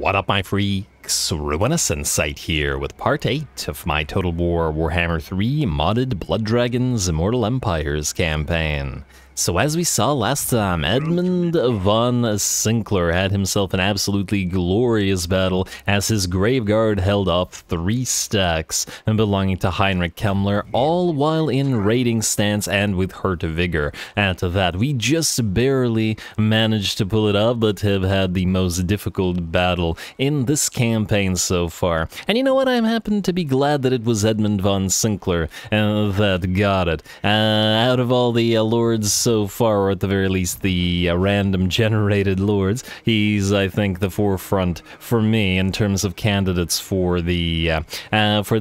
What up, my freaks? Ruinous Insight here with part 8 of my Total War Warhammer 3 modded Blood Dragons Immortal Empires campaign. So as we saw last time, Edmund von Sinclair had himself an absolutely glorious battle as his graveguard held off 3 stacks belonging to Heinrich Kemmler, all while in raiding stance and with hurt vigor. Add to that, we just barely managed to pull it off, but have had the most difficult battle in this campaign so far. And you know what? I happen to be glad that it was Edmund von Sinclair that got it. Out of all the lords so far, or at the very least the random generated lords, he's, I think, the forefront for me in terms of candidates for the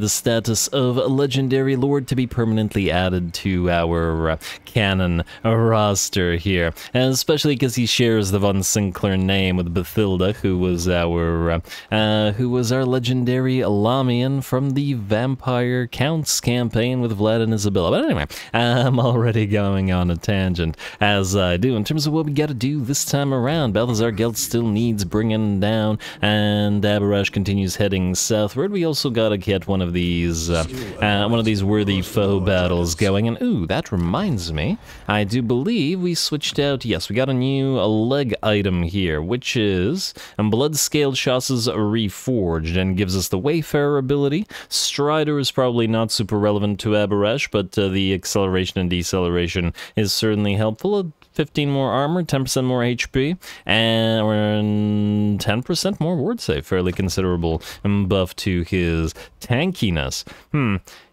status of legendary lord to be permanently added to our canon roster here, especially because he shares the von Sinclair name with Bathilda, who was our legendary Lamian from the Vampire Counts campaign with Vlad and Isabella. But anyway, I'm already going on a tangent. As I do, in terms of what we gotta do this time around, Balthazar Gelt still needs bringing down, and Abhorash continues heading southward. We also gotta get one of these worthy foe battles going, and ooh, that reminds me, I do believe we switched out, yes, we got a new leg item here, which is Blood Scaled Chasses Reforged, and gives us the Wayfarer ability. Strider is probably not super relevant to Abhorash, but the acceleration and deceleration is certainly helpful. 15 more armor, 10% more HP, and 10% more ward save. Fairly considerable buff to his tankiness.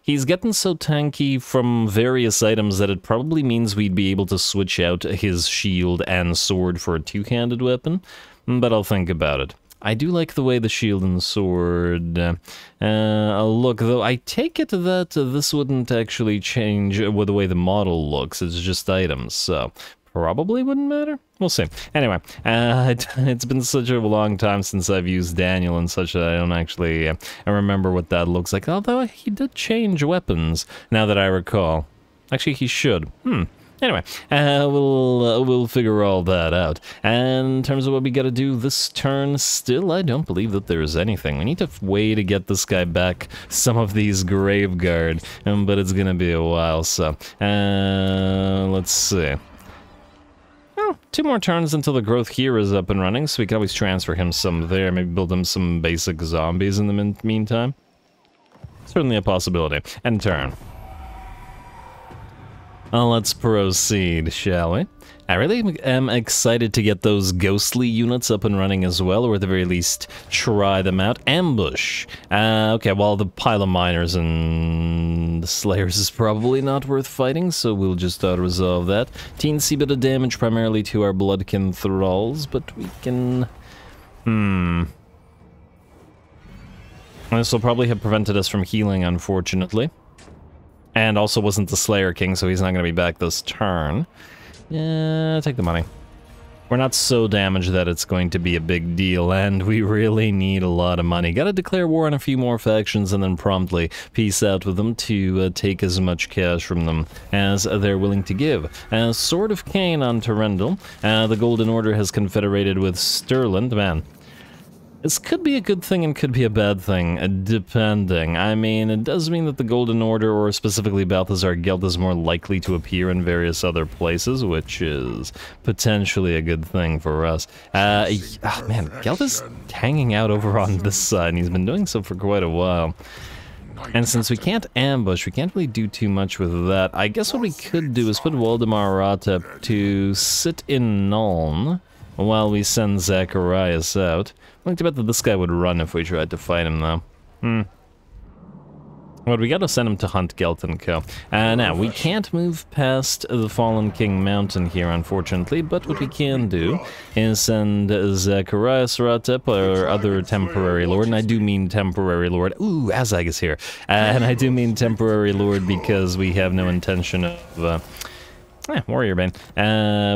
He's gotten so tanky from various items that it probably means we'd be able to switch out his shield and sword for a two-handed weapon, but I'll think about it. I do like the way the shield and sword look, though. I take it that this wouldn't actually change with the way the model looks. It's just items, so probably wouldn't matter. We'll see. Anyway, it's been such a long time since I've used Daniel and such that I don't actually remember what that looks like, although he did change weapons, now that I recall. Actually, he should. Anyway, we'll figure all that out. And in terms of what we gotta do this turn, still, I don't believe that there's anything. We need a way to get this guy back some of these graveguard, but it's gonna be a while, so... let's see. Oh, 2 more turns until the growth here is up and running, so we can always transfer him some there, maybe build him some basic zombies in the meantime. Certainly a possibility. End turn. Let's proceed, shall we? I really am excited to get those ghostly units up and running as well, or at the very least, try them out. Ambush! Okay, well, the pile of miners and the slayers is probably not worth fighting, so we'll just auto-resolve that. Teensy bit of damage primarily to our bloodkin thralls, but we can... This will probably have prevented us from healing, unfortunately. And also wasn't the Slayer King, so he's not going to be back this turn. Yeah, take the money. We're not so damaged that it's going to be a big deal, and we really need a lot of money. Gotta declare war on a few more factions and then promptly peace out with them to take as much cash from them as they're willing to give. Sword of Cain on Tyrendel. The Golden Order has confederated with Stirland. Man. This could be a good thing and could be a bad thing, depending. I mean, it does mean that the Golden Order, or specifically Balthazar Gelt, is more likely to appear in various other places, which is potentially a good thing for us. Oh man, Gelt is hanging out over on this side, and he's been doing so for quite a while. And since we can't ambush, we can't really do too much with that. I guess what we could do is put Waldemar Rata up to sit in Nuln while we send Zacharias out. I like to bet that this guy would run if we tried to fight him, though. Well, we gotta send him to hunt Gelt and Co. Now, we can't move past the Fallen King Mountain here, unfortunately, but what we can do is send Zacharias Ratep, or other temporary lord, and I do mean temporary lord. Ooh, Azhag is here. And I do mean temporary lord because we have no intention of... Warrior Bane.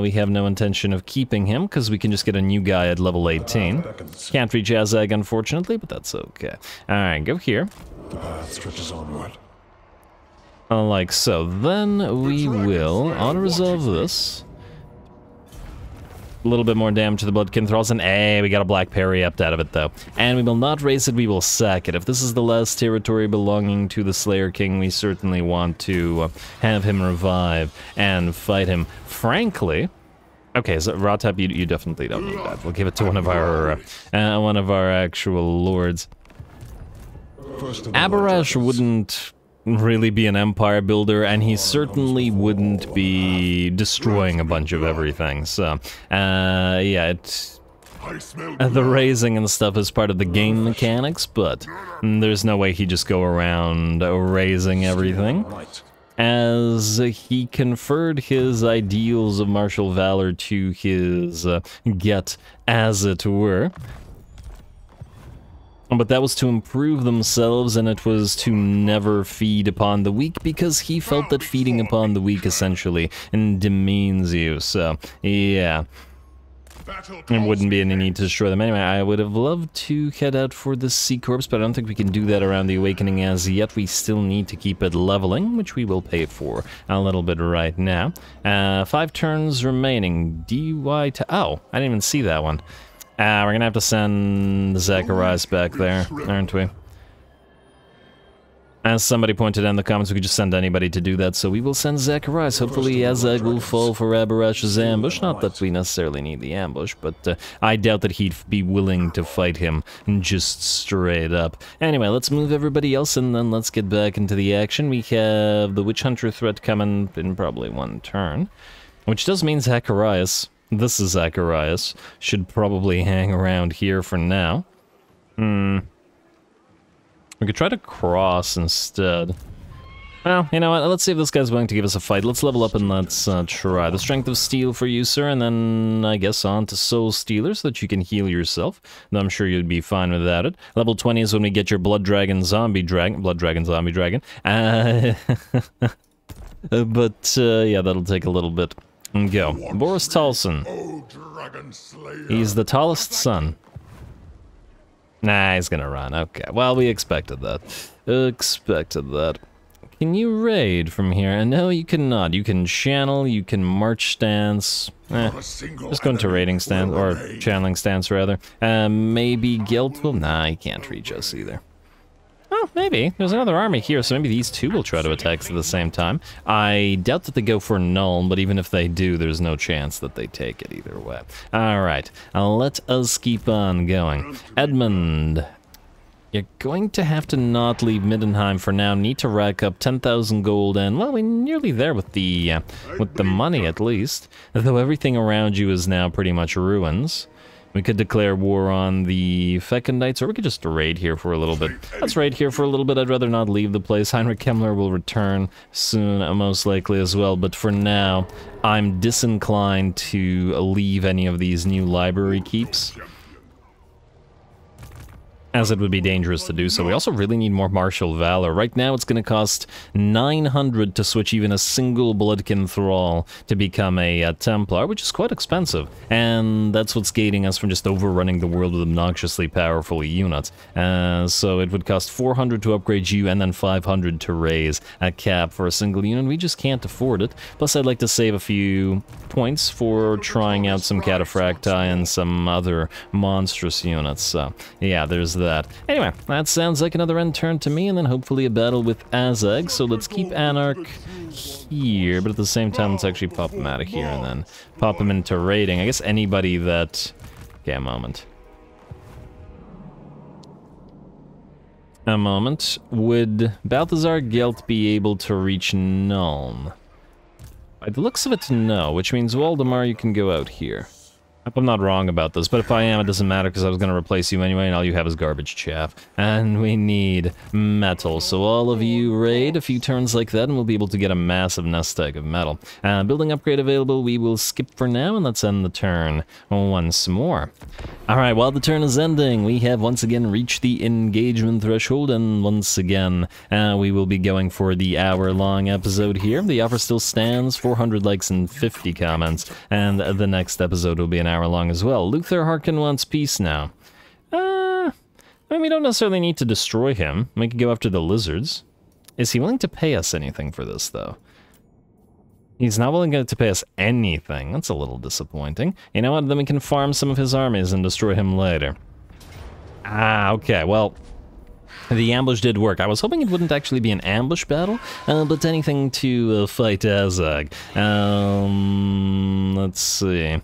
We have no intention of keeping him, because we can just get a new guy at level 18. Can't reach Azhag, unfortunately, but that's okay. Alright, go here. The path stretches onward. Like so. Then we will auto-resolve this. A little bit more damage to the Bloodkin Thralls, and hey, we got a black parry up out of it, though. And we will not race it, we will sack it. If this is the last territory belonging to the Slayer King, we certainly want to have him revive and fight him. Frankly... Okay, so Ratap, you definitely don't need that. We'll give it to one of our actual lords. Abhorash wouldn't... really be an empire builder, and he certainly wouldn't be destroying a bunch of everything, so yeah, the raising and stuff is part of the game mechanics, but there's no way he'd just go around raising everything. As he conferred his ideals of martial valor to his get, as it were. But that was to improve themselves, and it was to never feed upon the weak, because he felt that feeding upon the weak essentially demeans you, so yeah. There wouldn't be any need to destroy them. Anyway, I would have loved to head out for the Sea Corps, but I don't think we can do that around the Awakening as yet. We still need to keep it leveling, which we will pay for a little bit right now. 5 turns remaining. DY to... Oh, I didn't even see that one. Ah, we're gonna have to send Zacharias back there, aren't we? As somebody pointed out in the comments, we could just send anybody to do that, so we will send Zacharias. Hopefully Azhag will fall for Abharash's ambush. Not that we necessarily need the ambush, but I doubt that he'd be willing to fight him just straight up. Anyway, let's move everybody else, and then let's get back into the action. We have the Witch Hunter threat coming in probably one turn, which does mean Zacharias... This is Zacharias. Should probably hang around here for now. We could try to cross instead. Well, you know what? Let's see if this guy's willing to give us a fight. Let's level up and let's try. The Strength of Steel for you, sir, and then I guess on to Soul Stealer so that you can heal yourself. Though I'm sure you'd be fine without it. Level 20 is when we get your Blood Dragon Zombie Dragon. Blood Dragon Zombie Dragon. But yeah, that'll take a little bit. Go. Boris Talson. He's the tallest son. Nah, he's gonna run. Okay. Well, we expected that. Expected that. Can you raid from here? And no, you cannot. You can channel, you can march stance. Just going to raiding stance, or channeling stance, rather. Maybe Gelt will... Nah, he can't reach us either. Oh, maybe. There's another army here, so maybe these two will try to attack us at the same time. I doubt that they go for Nuln, but even if they do, there's no chance that they take it either way. Alright, let us keep on going. Edmund, you're going to have to not leave Middenheim for now. Need to rack up 10,000 gold, and well, we're nearly there with the money at least. Though everything around you is now pretty much ruins. We could declare war on the Questing Knights, or we could just raid here for a little bit. Let's raid here for a little bit. I'd rather not leave the place. Heinrich Kemmler will return soon, most likely as well. But for now, I'm disinclined to leave any of these new library keeps, as it would be dangerous to do so. We also really need more martial valor. Right now it's going to cost 900 to switch even a single Bloodkin Thrall to become a Templar, which is quite expensive. And that's what's gating us from just overrunning the world with obnoxiously powerful units. So it would cost 400 to upgrade you and then 500 to raise a cap for a single unit. We just can't afford it. Plus I'd like to save a few points for trying out some Cataphracti and some other monstrous units. So yeah, there's that. Anyway, that sounds like another end turn to me, and then hopefully a battle with Azhag, so let's keep Anarch here, but at the same time let's actually pop him out of here and then pop him into raiding. I guess anybody that... Okay, a moment. Would Balthazar Gelt be able to reach Nuln? By the looks of it, no, which means Waldemar, you can go out here. I hope I'm not wrong about this, but if I am, it doesn't matter because I was going to replace you anyway, and all you have is garbage chaff. And we need metal, so all of you raid a few turns like that, and we'll be able to get a massive nest egg of metal. Building upgrade available, we will skip for now, and let's end the turn once more. Alright, while the turn is ending, we have once again reached the engagement threshold, and once again, we will be going for the hour-long episode here. The offer still stands, 400 likes and 50 comments, and the next episode will be an hour long as well. Luther Harkin wants peace now. I mean, we don't necessarily need to destroy him. We could go after the lizards. Is he willing to pay us anything for this, though? He's not willing to pay us anything. That's a little disappointing. You know what? Then we can farm some of his armies and destroy him later. Ah, okay, well, the ambush did work. I was hoping it wouldn't actually be an ambush battle, but anything to fight Azhag. Let's see.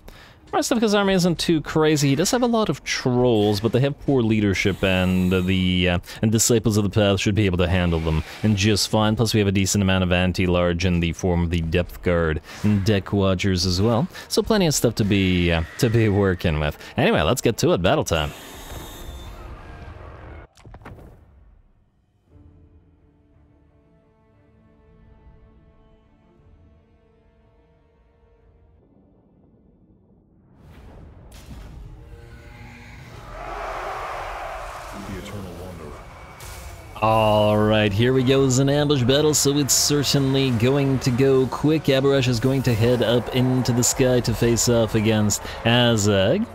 The rest of his army isn't too crazy. He does have a lot of trolls, but they have poor leadership, and the Disciples of the Path should be able to handle them and just fine. Plus, we have a decent amount of anti-large in the form of the Depth Guard and Deck Watchers as well. So plenty of stuff to be working with. Anyway, let's get to it. Battle time. Alright, here we go. It's an ambush battle, so it's certainly going to go quick. Abhorash is going to head up into the sky to face off against Azhag.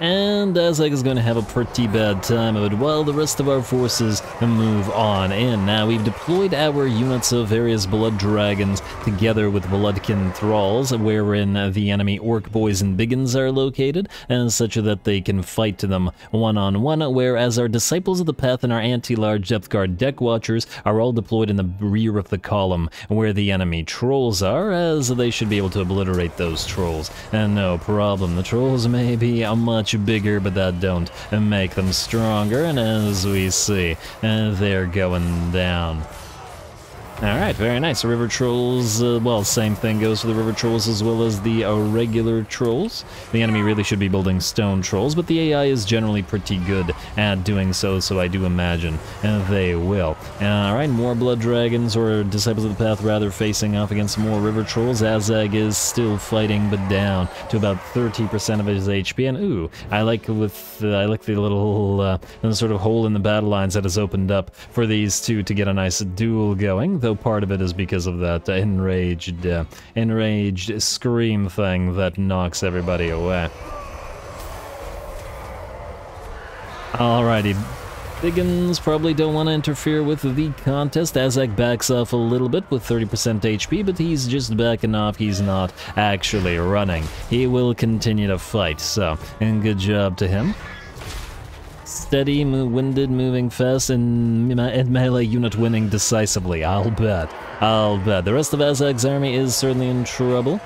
And Azhag is going to have a pretty bad time of it while the rest of our forces move on in. Now, we've deployed our units of various Blood Dragons together with Bloodkin Thralls, wherein the enemy Orc Boys and Biggins are located, and such that they can fight them one-on-one, whereas our Disciples of the Path and our Anti-Large Depth Guard Deck Watchers are all deployed in the rear of the column, where the enemy Trolls are, as they should be able to obliterate those Trolls. And no problem, the Trolls may be a much bigger, but that don't make them stronger, and as we see, they're going down. Alright, very nice. River Trolls, well, same thing goes for the River Trolls as well as the regular Trolls. The enemy really should be building Stone Trolls, but the AI is generally pretty good at doing so, so I do imagine they will. Alright, more Blood Dragons, or Disciples of the Path rather, facing off against more River Trolls. Azhag is still fighting, but down to about 30% of his HP, and ooh, I like the little sort of hole in the battle lines that has opened up for these two to get a nice duel going. Though part of it is because of that enraged scream thing that knocks everybody away. Alrighty. Biggins probably don't want to interfere with the contest. Azhag backs off a little bit with 30% HP, but he's just backing off. He's not actually running. He will continue to fight, so, and good job to him. Steady, winded, moving fast, and melee unit winning decisively, I'll bet. I'll bet. The rest of Azhag's army is certainly in trouble.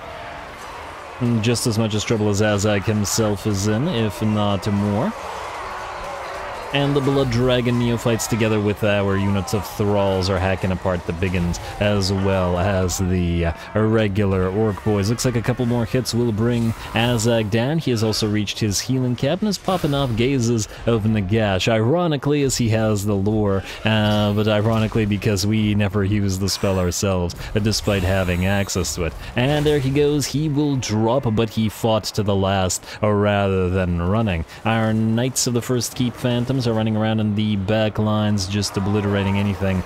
Just as much as trouble as Azhag himself is in, if not more. And the Blood Dragon Neophytes together with our units of Thralls are hacking apart the Biggins as well as the regular Orc Boys. Looks like a couple more hits will bring Azhag down. He has also reached his healing cap and is popping off Gazes of Nagash. Ironically, as he has the lore, but ironically because we never use the spell ourselves, despite having access to it. And there he goes. He will drop, but he fought to the last rather than running. Our Knights of the First Keep Phantoms are running around in the back lines, just obliterating anything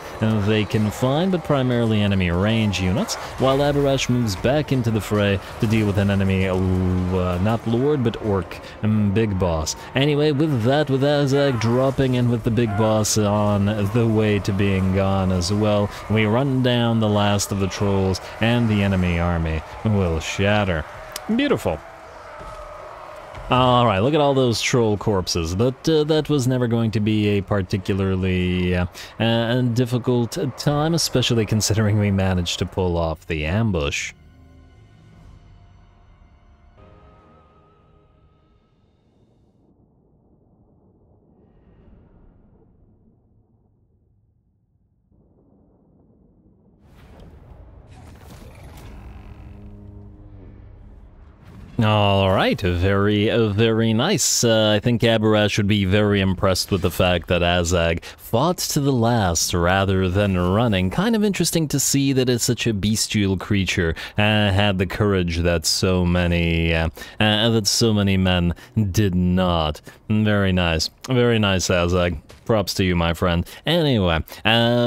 they can find, but primarily enemy range units, while Abhorash moves back into the fray to deal with an enemy, not Lord, but Orc, Big Boss. Anyway, with that, with Azhag dropping and with the Big Boss on the way to being gone as well, we run down the last of the Trolls, and the enemy army will shatter. Beautiful. Alright, look at all those troll corpses, but that was never going to be a particularly difficult time, especially considering we managed to pull off the ambush. Alright, very, very nice. I think Abhorash would be very impressed with the fact that Azhag fought to the last rather than running. Kind of interesting to see that it's such a bestial creature had the courage that so many men did not. Very nice. Very nice, Azhag. Props to you, my friend. Anyway,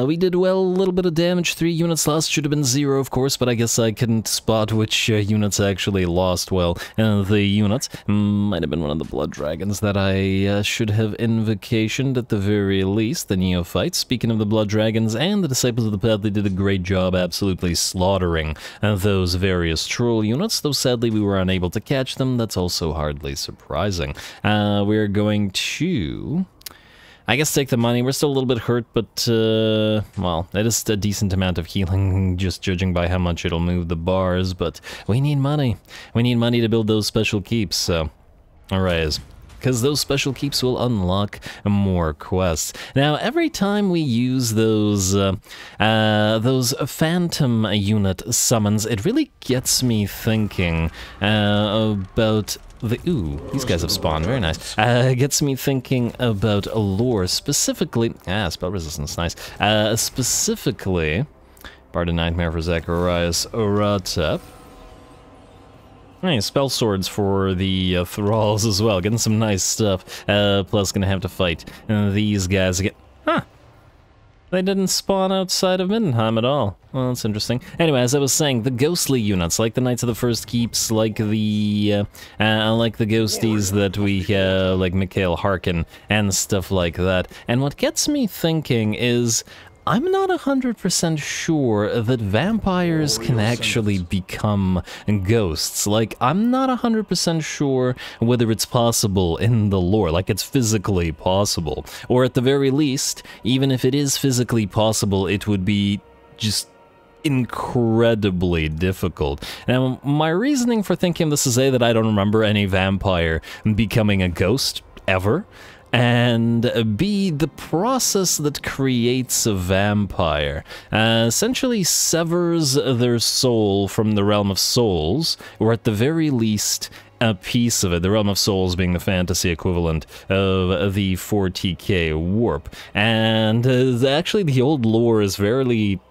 we did well, a little bit of damage, 3 units lost, should have been 0 of course, but I guess I couldn't spot which units actually lost well. The units might have been one of the blood dragons that I should have invocationed at the very least, the neophytes. Speaking of the blood dragons and the disciples of the path, they did a great job absolutely slaughtering those various troll units, though sadly we were unable to catch them. That's also hardly surprising. We're going to, I guess, take the money. We're still a little bit hurt, but, well, that is a decent amount of healing, just judging by how much it'll move the bars, but we need money. We need money to build those special keeps, so, alright. Because those special keeps will unlock more quests. Now, every time we use those phantom unit summons, it really gets me thinking about the... Ooh, these guys have spawned. Very nice. Gets me thinking about lore, specifically... Ah, spell resistance, nice. Specifically... Bard of Nightmare for Zacharias Oratep. Nice, spell swords for the thralls as well, getting some nice stuff, plus gonna have to fight these guys again. Huh. They didn't spawn outside of Mindenheim at all. Well, that's interesting. Anyway, as I was saying, the ghostly units, like the Knights of the First Keeps, like the ghosties that we, like Mikhail Harkin and stuff like that. And what gets me thinking is, I'm not 100% sure that vampires can actually become ghosts. Like, I'm not 100% sure whether it's possible in the lore, like it's physically possible. Or at the very least, even if it is physically possible, it would be just incredibly difficult. Now, my reasoning for thinking this is A, that I don't remember any vampire becoming a ghost, ever. And B, the process that creates a vampire essentially severs their soul from the realm of souls, or at the very least, a piece of it, the realm of souls being the fantasy equivalent of the 40k warp. And actually the old lore is fairly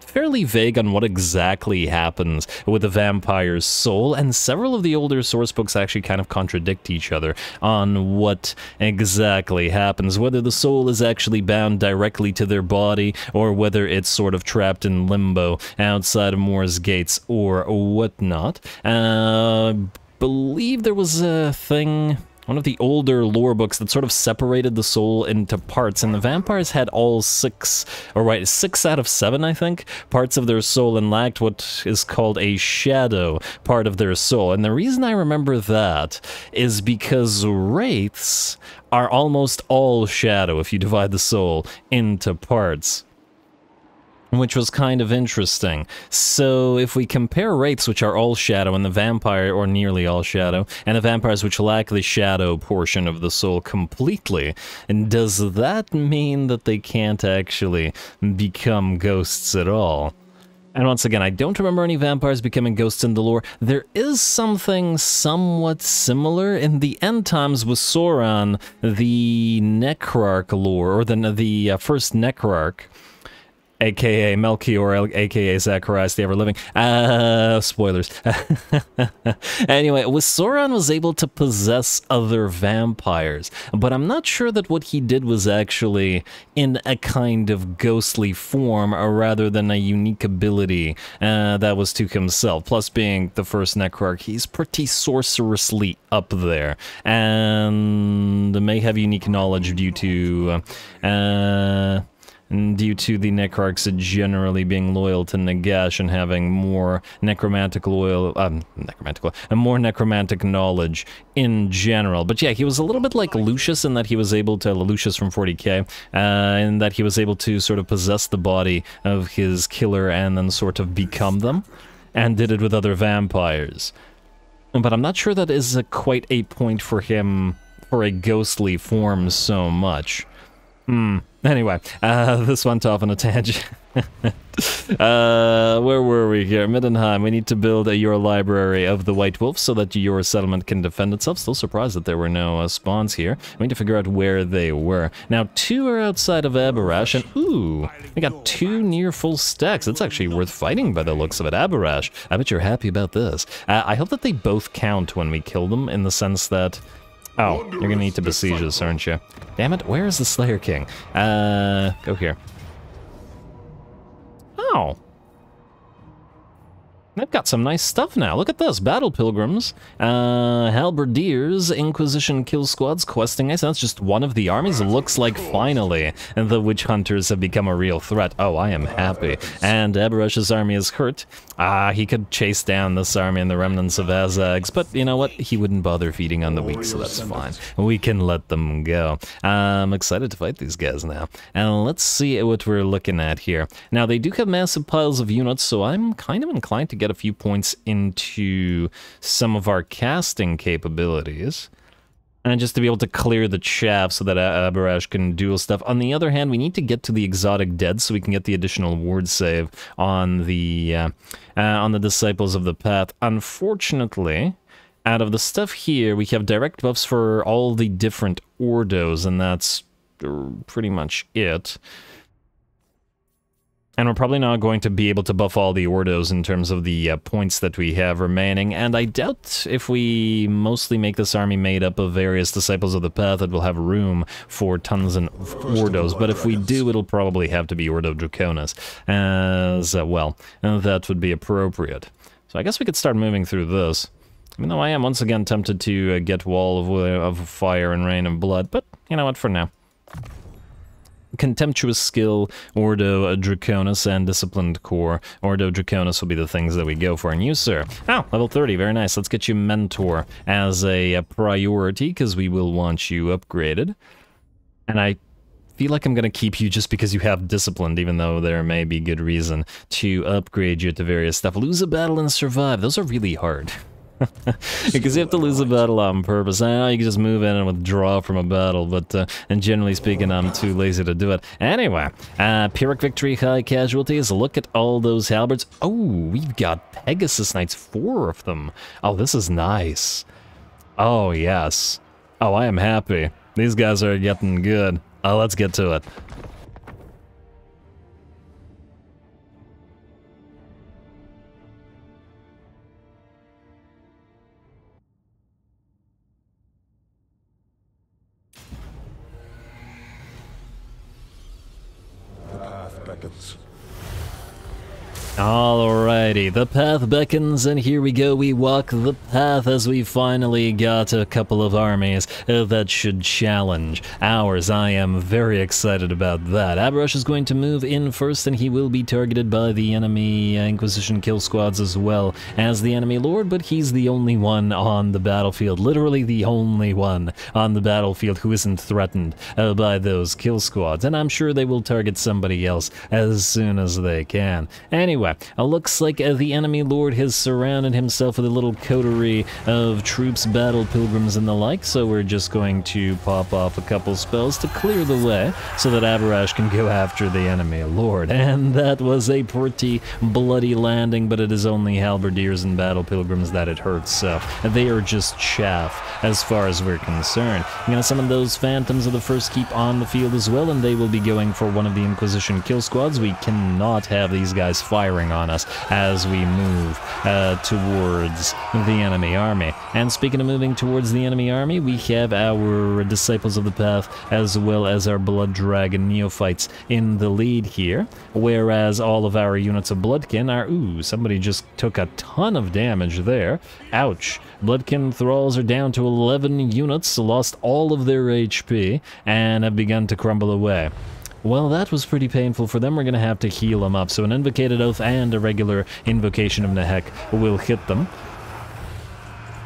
vague on what exactly happens with a vampire's soul, and several of the older source books actually kind of contradict each other on what exactly happens, whether the soul is actually bound directly to their body, or whether it's sort of trapped in limbo outside of Moor's gates or whatnot. I believe there was a thing, one of the older lore books, that sort of separated the soul into parts, and the vampires had all 6 out of 7, I think, parts of their soul, and lacked what is called a shadow part of their soul. And the reason I remember that is because wraiths are almost all shadow if you divide the soul into parts, which was kind of interesting. So if we compare wraiths, which are all shadow, and the vampire, or nearly all shadow, and the vampires, which lack the shadow portion of the soul completely, and does that mean that they can't actually become ghosts at all? And once again, I don't remember any vampires becoming ghosts in the lore. There is something somewhat similar in the end times with Sauron, the Necrarch lore, or the first Necrarch, a.k.a. Melchior, a.k.a. Zacharias the Ever-Living. Spoilers. Anyway, Sauron was able to possess other vampires, but I'm not sure that what he did was actually in a kind of ghostly form, or rather than a unique ability that was to himself. Plus, being the first Necrarch, he's pretty sorcerously up there, and may have unique knowledge due to the Necrarchs generally being loyal to Nagash and having more necromantic knowledge in general. But yeah, he was a little bit like Lucius in that he was able to, Lucius from 40k, in that he was able to sort of possess the body of his killer and then sort of become them, and did it with other vampires. But I'm not sure that is quite a point for him, for a ghostly form so much. Anyway, this went off on a tangent. Where were we here? Mindenheim, we need to build your library of the White Wolf so that your settlement can defend itself. Still surprised that there were no spawns here. We need to figure out where they were. Now, 2 are outside of Abhorash, and ooh, we got 2 near full stacks. That's actually worth fighting by the looks of it. Abhorash, I bet you're happy about this. I hope that they both count when we kill them, in the sense that Oh, you're gonna need to besiege this, aren't you? Damn it, where is the Slayer King? Go here. Oh. They've got some nice stuff now. Look at this. Battle Pilgrims, Halberdiers, Inquisition Kill Squads, Questing Knights. That's just one of the armies. Looks like finally the Witch Hunters have become a real threat. Oh, I am happy. And Abhorash's army is hurt. Ah, he could chase down this army and the remnants of Azhags, but you know what? He wouldn't bother feeding on the weak, so that's fine. We can let them go. I'm excited to fight these guys now. And let's see what we're looking at here. Now, they do have massive piles of units, so I'm kind of inclined to get a few points into some of our casting capabilities and just to be able to clear the chaff so that Abhorash can duel stuff. On the other hand, we need to get to the Exotic Dead so we can get the additional ward save on the Disciples of the Path. Unfortunately, out of the stuff here, we have direct buffs for all the different Ordos, and that's pretty much it. And we're probably not going to be able to buff all the Ordos in terms of the points that we have remaining, and I doubt if we mostly make this army made up of various Disciples of the Path that we'll have room for tons and Ordos, but if we do, it'll probably have to be Ordo Draconis, as well, and that would be appropriate. So I guess we could start moving through this, even though I am once again tempted to get Wall of Fire and Rain of Blood, but you know what, for now. Contemptuous Skill, Ordo Draconis, and Disciplined Core. Ordo Draconis will be the things that we go for. And you, sir. Oh, level 30. Very nice. Let's get you Mentor as a priority, because we will want you upgraded. And I feel like I'm going to keep you just because you have Disciplined, even though there may be good reason to upgrade you to various stuff. Lose a battle and survive. Those are really hard. Because you have to lose a battle on purpose. I know you can just move in and withdraw from a battle, but and generally speaking, I'm too lazy to do it. Anyway, Pyrrhic Victory, High Casualties. Look at all those halberds. Oh, we've got Pegasus Knights, 4 of them. Oh, this is nice. Oh, yes. Oh, I am happy. These guys are getting good. Oh, let's get to it. Alrighty, the path beckons, and here we go. We walk the path as we finally got a couple of armies that should challenge ours. I am very excited about that. Abhorash is going to move in first, and he will be targeted by the enemy Inquisition Kill Squads as well as the enemy Lord, but he's the only one on the battlefield, literally the only one on the battlefield who isn't threatened by those Kill Squads, and I'm sure they will target somebody else as soon as they can. Anyway, looks like the enemy Lord has surrounded himself with a little coterie of troops, battle pilgrims, and the like, so we're just going to pop off a couple spells to clear the way so that Abhorash can go after the enemy Lord. And that was a pretty bloody landing, but it is only halberdiers and battle pilgrims that it hurts, so they are just chaff as far as we're concerned. I'm going to summon those Phantoms of the First Keep on the field as well, and they will be going for one of the Inquisition Kill Squads. We cannot have these guys fire on us as we move towards the enemy army. And speaking of moving towards the enemy army, we have our Disciples of the Path as well as our Blood Dragon Neophytes in the lead here, whereas all of our units of Bloodkin are... Ooh, somebody just took a ton of damage there. Ouch. Bloodkin Thralls are down to 11 units, lost all of their HP, and have begun to crumble away. Well, that was pretty painful for them. We're going to have to heal them up. So an Invocated Oath and a regular Invocation of Nehek will hit them.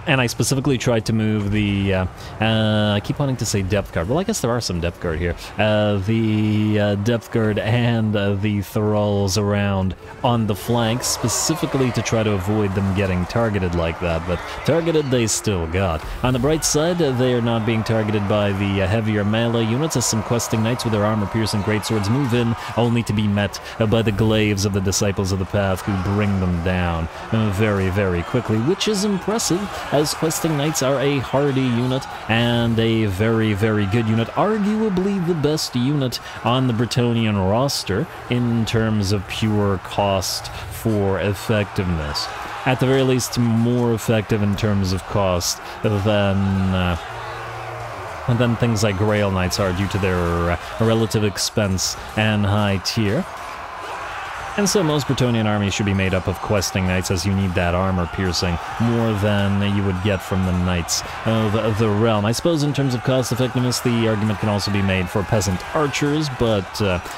And I specifically tried to move the, I keep wanting to say depth guard. Well, I guess there are some depth guard here. The depth guard and the thralls around on the flanks, specifically to try to avoid them getting targeted like that. But targeted they still got. On the bright side, they are not being targeted by the heavier melee units, as some questing knights with their armor-piercing greatswords move in, only to be met by the glaives of the Disciples of the Path, who bring them down very, very quickly, which is impressive, as questing knights are a hardy unit and a very, very good unit, arguably the best unit on the Bretonian roster in terms of pure cost for effectiveness. At the very least, more effective in terms of cost than than things like Grail Knights are due to their relative expense and high tier. And so most Bretonian armies should be made up of Questing Knights, as you need that armor piercing more than you would get from the Knights of the Realm. I suppose in terms of cost effectiveness, the argument can also be made for peasant archers, but,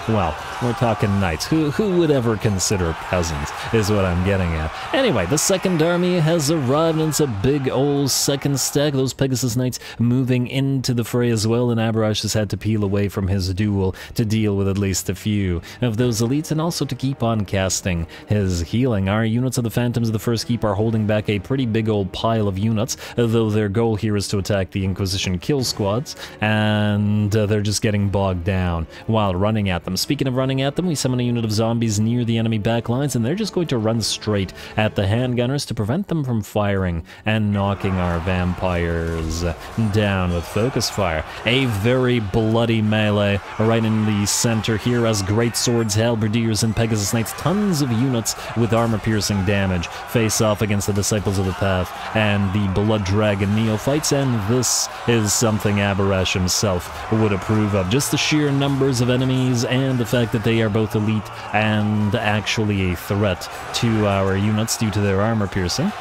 well, we're talking Knights. Who would ever consider peasants, is what I'm getting at. Anyway, the second army has arrived, and it's a big old second stack. Those Pegasus Knights moving into the fray as well, and Abhorash has had to peel away from his duel to deal with at least a few of those elites, and also to keep on casting his healing. Our units of the Phantoms of the First Keep are holding back a pretty big old pile of units, though their goal here is to attack the Inquisition Kill Squads, and they're just getting bogged down while running at them. Speaking of running at them, we summon a unit of zombies near the enemy backlines, and they're just going to run straight at the handgunners to prevent them from firing and knocking our vampires down with focus fire. A very bloody melee right in the center here as Greatswords, Halberdiers, and Pegasus Knights, tons of units with armor-piercing damage, face off against the Disciples of the Path and the Blood Dragon Neophytes, and this is something Abhorash himself would approve of. Just the sheer numbers of enemies and the fact that they are both elite and actually a threat to our units due to their armor-piercing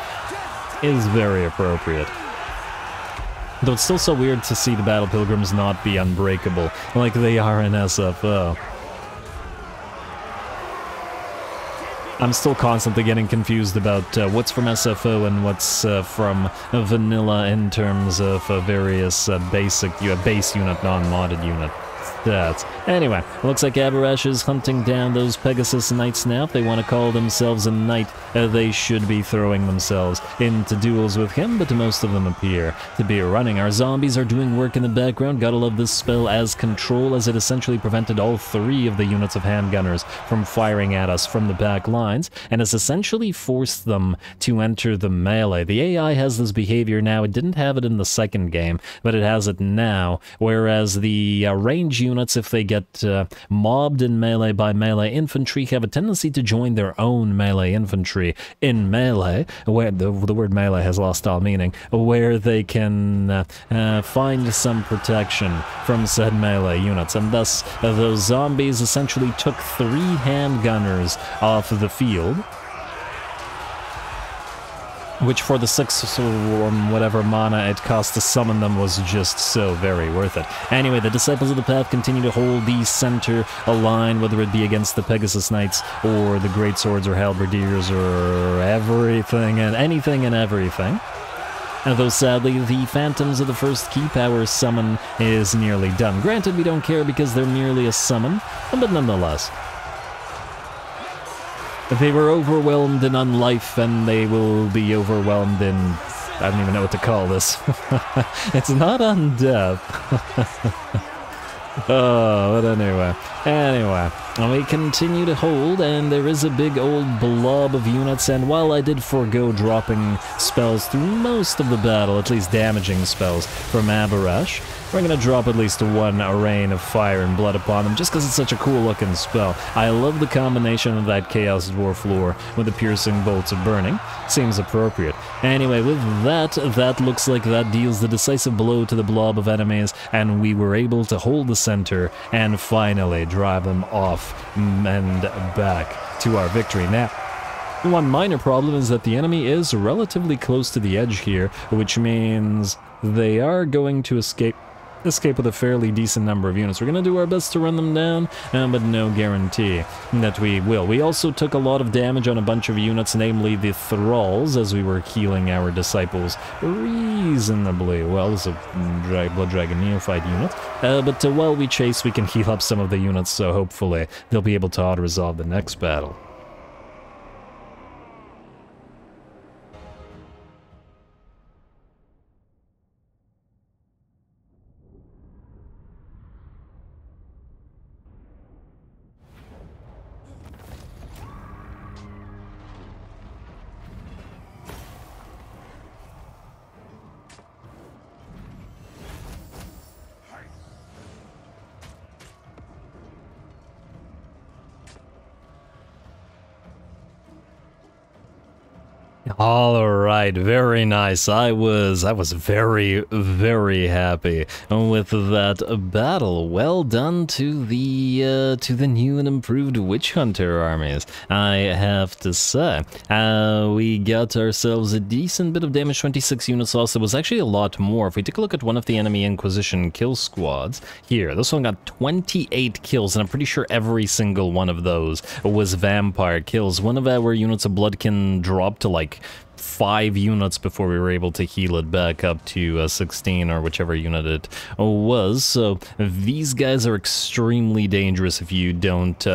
is very appropriate. Though it's still so weird to see the Battle Pilgrims not be unbreakable, like they are in SFO. I'm still constantly getting confused about what's from SFO and what's from vanilla in terms of various base unit, non-modded unit stats. Anyway, looks like Abhorash is hunting down those Pegasus Knights now. If they want to call themselves a knight, they should be throwing themselves into duels with him, but most of them appear to be running. Our zombies are doing work in the background. Gotta love this spell as control, as it essentially prevented all three of the units of handgunners from firing at us from the back lines, and has essentially forced them to enter the melee. The AI has this behavior now. It didn't have it in the second game, but it has it now, whereas the range units, if they get mobbed in melee by melee infantry, have a tendency to join their own melee infantry in melee, where the word melee has lost all meaning, where they can find some protection from said melee units, and thus those zombies essentially took three handgunners off the field, which for the 6 or whatever mana it cost to summon them was just so very worth it. Anyway, the Disciples of the Path continue to hold the center aligned, whether it be against the Pegasus Knights or the Greatswords or Halberdiers or everything and anything and everything. Though sadly, the Phantoms of the First Keep, our summon is nearly done. Granted, we don't care because they're merely a summon, but nonetheless. They were overwhelmed in unlife, and they will be overwhelmed in... I don't even know what to call this. It's not undeath. Oh, but anyway. Anyway, we continue to hold, and there is a big old blob of units, and while I did forego dropping spells through most of the battle, at least damaging spells from Abhorash, we're going to drop at least one rain of fire and blood upon them, just because it's such a cool-looking spell. I love the combination of that Chaos Dwarf lore with the piercing bolts of burning. Seems appropriate. Anyway, with that looks like that deals the decisive blow to the blob of enemies, and we were able to hold the center and finally drive them off and back to our victory. Now, one minor problem is that the enemy is relatively close to the edge here, which means they are going to escape with a fairly decent number of units. We're going to do our best to run them down, but no guarantee that we will. We also took a lot of damage on a bunch of units, namely the Thralls, as we were healing our Disciples reasonably well. This is a Blood Dragon Neophyte unit. But while we chase, we can heal up some of the units, so hopefully they'll be able to auto-resolve the next battle. All right, very nice. I was very, very happy with that battle. Well done to the new and improved Witch Hunter armies, I have to say. We got ourselves a decent bit of damage, 26 units lost. It was actually a lot more. If we take a look at one of the enemy Inquisition kill squads here, this one got 28 kills, and I'm pretty sure every single one of those was vampire kills. One of our units of Bloodkin dropped to like 5 units before we were able to heal it back up to 16 or whichever unit it was. So these guys are extremely dangerous if you don't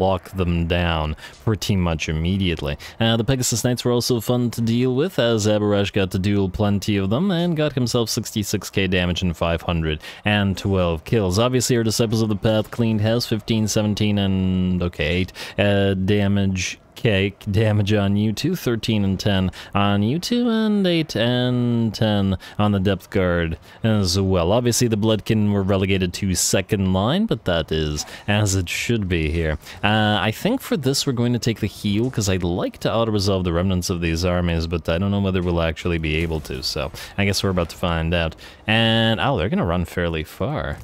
lock them down pretty much immediately. The Pegasus Knights were also fun to deal with, as Abhorash got to duel plenty of them and got himself 66k damage and 512 kills. Obviously, our Disciples of the Path cleaned house, 15, 17, and okay, 8 damage. Okay, damage on you two, 13 and 10 on you two, and 8 and 10 on the depth guard as well. Obviously, the Bloodkin were relegated to second line, but that is as it should be here. I think for this, we're going to take the heal, because I'd like to auto-resolve the remnants of these armies, but I don't know whether we'll actually be able to, so I guess we're about to find out. And, oh, they're going to run fairly far.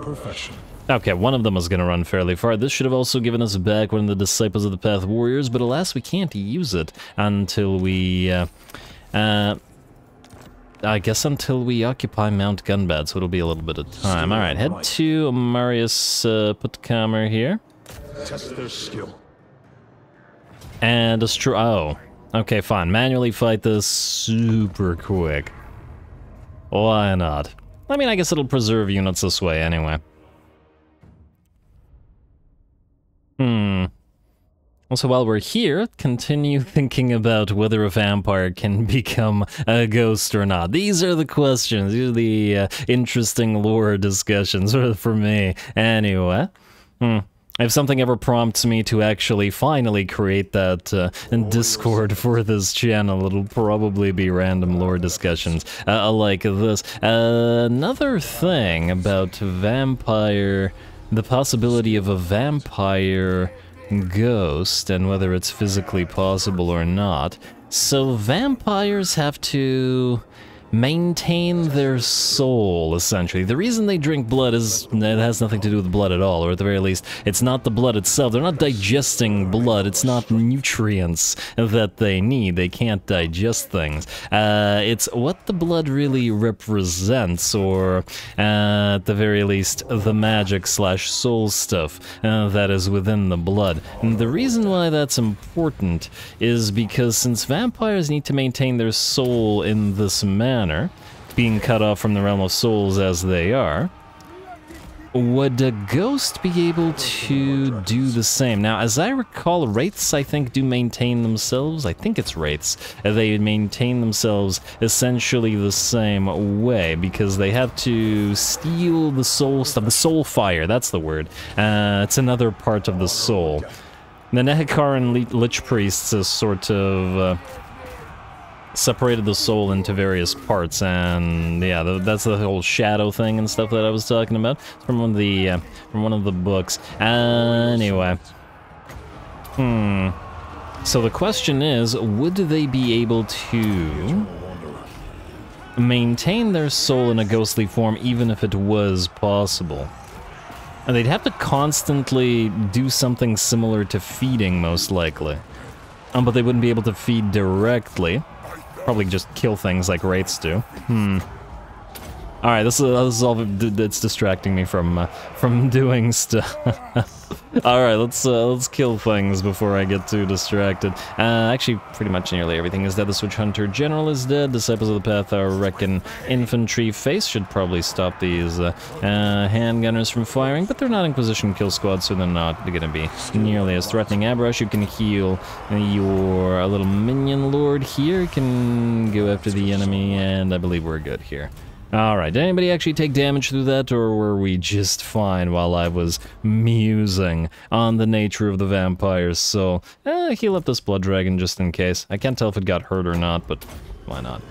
Perfection. Okay, one of them is going to run fairly far. This should have also given us back one of the Disciples of the Path Warriors, but alas, we can't use it until we... I guess until we occupy Mount Gunbad, so it'll be a little bit of time. Alright, head to Marius Putkamer here. Test their skill. And destroy... Oh. Okay, fine. Manually fight this super quick. Why not? I mean, I guess it'll preserve units this way anyway. Also, while we're here, continue thinking about whether a vampire can become a ghost or not. These are the questions. These are the interesting lore discussions for me. Anyway. If something ever prompts me to actually finally create that Discord for this channel, it'll probably be random lore discussions like this. Another thing about vampire... the possibility of a vampire ghost and whether it's physically possible or not. So vampires have to maintain their soul, essentially. The reason they drink blood is it has nothing to do with blood at all, or at the very least, it's not the blood itself. They're not digesting blood. It's not nutrients that they need. They can't digest things. It's what the blood really represents, or at the very least, the magic slash soul stuff that is within the blood. And the reason why that's important is because since vampires need to maintain their soul in this manner, being cut off from the realm of souls as they are, would a ghost be able to do the same? Now, as I recall, wraiths, I think, do maintain themselves. I think it's wraiths. They maintain themselves essentially the same way, because they have to steal the soul stuff. The soul fire, that's the word. It's another part of the soul. The Nehecaran Lich Priests is sort of... separated the soul into various parts, and yeah, that's the whole shadow thing and stuff that I was talking about. It's from one of the books. Anyway, so the question is, would they be able to maintain their soul in a ghostly form, even if it was possible? And they'd have to constantly do something similar to feeding, most likely. But they wouldn't be able to feed directly. Probably just kill things like wraiths do. Alright, this is all that's distracting me from doing stuff. Alright, let's kill things before I get too distracted. Actually, pretty much nearly everything is dead. The Switch Hunter General is dead. Disciples of the Path, I reckon, Infantry Face should probably stop these handgunners from firing, but they're not Inquisition Kill Squad, so they're not going to be nearly as threatening. Abhorash, you can heal your little minion lord here. You can go after the enemy, and I believe we're good here. Alright, did anybody actually take damage through that, or were we just fine while I was musing on the nature of the vampires? So, heal up this blood dragon just in case. I can't tell if it got hurt or not, but why not?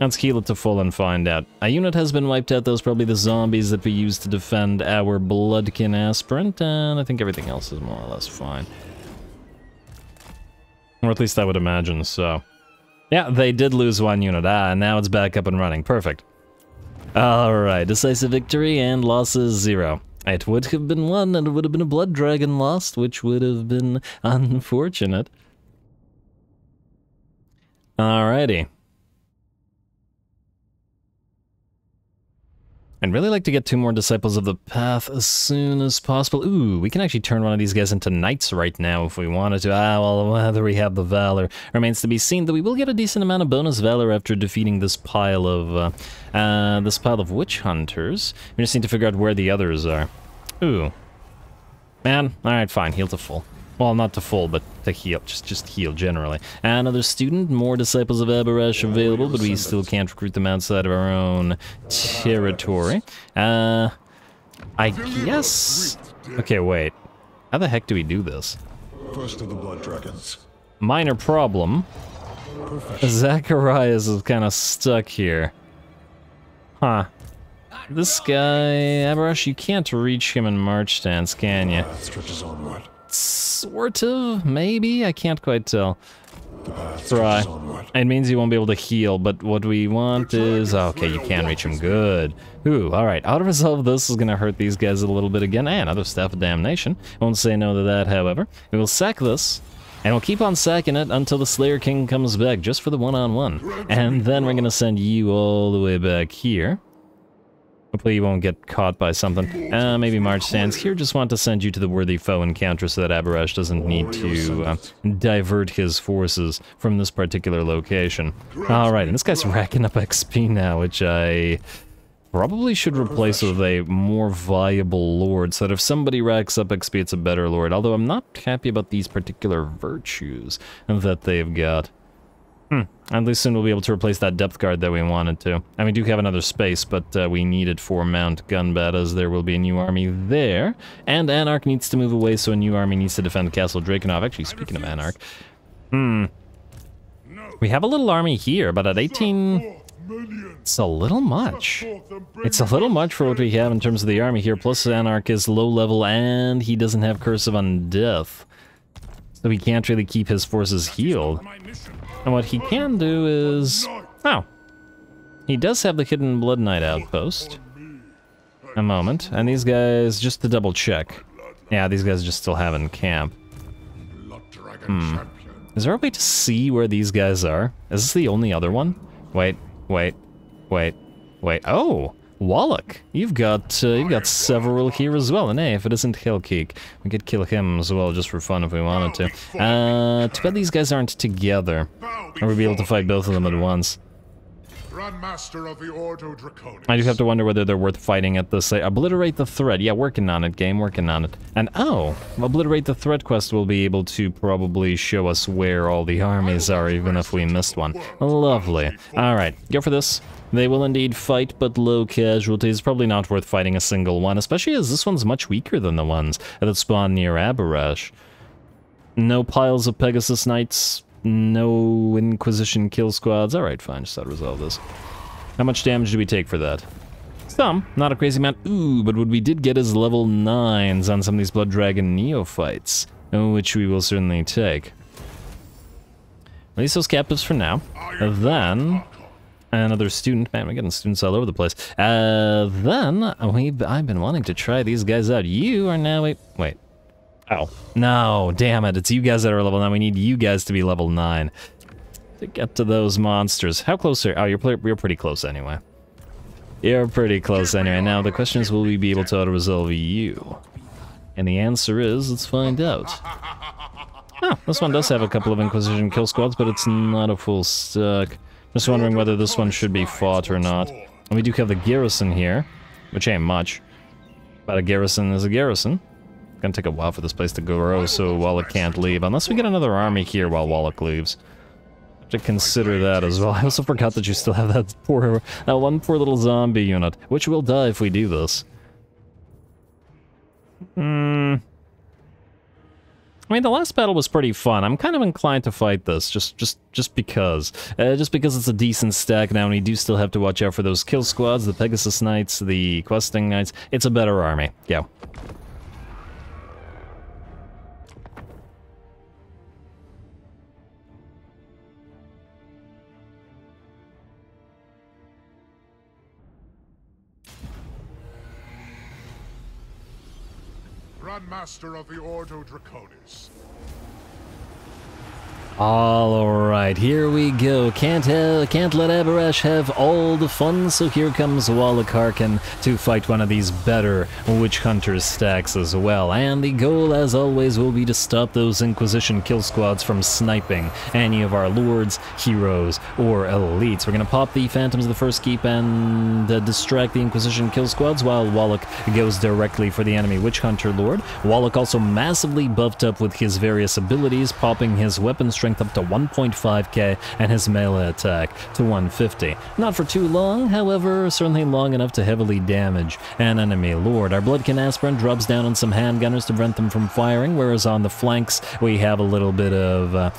Let's heal it to full and find out. A unit has been wiped out, those probably the zombies that we used to defend our Bloodkin aspirant, and I think everything else is more or less fine. Or at least I would imagine so. Yeah, they did lose one unit. Ah, now it's back up and running. Perfect. Alright, decisive victory and losses 0. It would have been 1 and it would have been a blood dragon lost, which would have been unfortunate. Alrighty. I'd really like to get 2 more Disciples of the Path as soon as possible. Ooh, we can actually turn one of these guys into Knights right now if we wanted to. Ah, well, whether we have the Valor remains to be seen, though we will get a decent amount of bonus Valor after defeating this pile of Witch Hunters. We just need to figure out where the others are. Ooh. Man, alright, fine, heal to full. Well, not to full, but to heal. Just heal, generally. Another student, more Disciples of Abhorash available, but we still can't recruit them outside of our own territory. I guess... Okay, wait. How the heck do we do this? First of the blood dragons. Minor problem. Zacharias is kind of stuck here. Huh. This guy... Abhorash, you can't reach him in march stance, can you? Stretches onward. Sort of, maybe? I can't quite tell. Try. It means you won't be able to heal, but what we want is... Okay, you can reach him. Good. Ooh, alright. Auto-resolve this is gonna hurt these guys a little bit again. And another Staff of Damnation. Won't say no to that, however. We will sack this, and we'll keep on sacking it until the Slayer King comes back, just for the one-on-one. And then we're gonna send you all the way back here. Hopefully you won't get caught by something. Maybe march stands here. Just want to send you to the worthy foe encounter so that Abhorash doesn't need to divert his forces from this particular location. Alright, and this guy's racking up XP now, which I probably should replace with a more viable lord, so that if somebody racks up XP, it's a better lord. Although I'm not happy about these particular virtues that they've got. At least soon we'll be able to replace that depth guard that we wanted to. And we do have another space, but we need it for Mount Gunbad, as there will be a new army there. And Anarch needs to move away, so a new army needs to defend Castle Drakenhof. Actually, speaking of Anarch... We have a little army here, but at 18... It's a little much. It's a little much for what we have in terms of the army here. Plus, Anarch is low level, and he doesn't have Curse of Undeath. So he can't really keep his forces healed. And what he can do is... Oh. He does have the Hidden Blood Knight outpost. A moment. And these guys, just to double check. Yeah, these guys just still have in camp. Is there a way to see where these guys are? Is this the only other one? Wait, wait, wait, wait. Oh! Walach! You've got several here as well, and hey, if it isn't Hillkeek, we could kill him as well just for fun if we wanted to. Too bad these guys aren't together, or we'd be able to fight both of them at once. Grandmaster of the Ordo Draconis. I do have to wonder whether they're worth fighting at this. Obliterate the Threat. Yeah, working on it, game, working on it. And oh, Obliterate the Threat quest will be able to probably show us where all the armies are, even if we missed one. Lovely. Alright, go for this. They will indeed fight, but low casualties. Probably not worth fighting a single one, especially as this one's much weaker than the ones that spawn near Abhorash. No piles of Pegasus Knights. No Inquisition Kill Squads. Alright, fine. Just how to resolve this. How much damage do we take for that? Some. Not a crazy amount. Ooh, but what we did get is level 9s on some of these Blood Dragon Neophytes, which we will certainly take. Release those captives for now. Then... Another student. Man, we're getting students all over the place. I've been wanting to try these guys out. You are now a... Wait. Oh. No, damn it. It's you guys that are level 9. We need you guys to be level 9. To get to those monsters. How close are you? Oh, you're pretty close anyway. You're pretty close anyway. Now, the question is, will we be able to auto-resolve you? And the answer is, let's find out. Oh, this one does have a couple of Inquisition Kill Squads, but it's not a full stack. Just wondering whether this one should be fought or not. And we do have the garrison here, which ain't much. But a garrison is a garrison. It's gonna take a while for this place to grow, so Walach can't leave. Unless we get another army here while Walach leaves. Have to consider that as well. I also forgot that you still have that one poor little zombie unit, which will die if we do this. I mean, the last battle was pretty fun. I'm kind of inclined to fight this, just because it's a decent stack now, and we do still have to watch out for those kill squads, the Pegasus Knights, the Questing Knights. It's a better army. Yeah. Grand Master of the Ordo Draconis. Alright, here we go. Can't let Abhorash have all the fun, so here comes Walach Harkon to fight one of these better Witch Hunter stacks as well. And the goal, as always, will be to stop those Inquisition kill squads from sniping any of our lords, heroes, or elites. We're gonna pop the Phantoms of the First Keep and distract the Inquisition kill squads while Walach goes directly for the enemy Witch Hunter lord. Walach also massively buffed up with his various abilities, popping his weapon strength up to 1.5k and his melee attack to 150. Not for too long, however, certainly long enough to heavily damage an enemy lord. Our Bloodkin aspirant drops down on some handgunners to prevent them from firing, whereas on the flanks we have a little bit of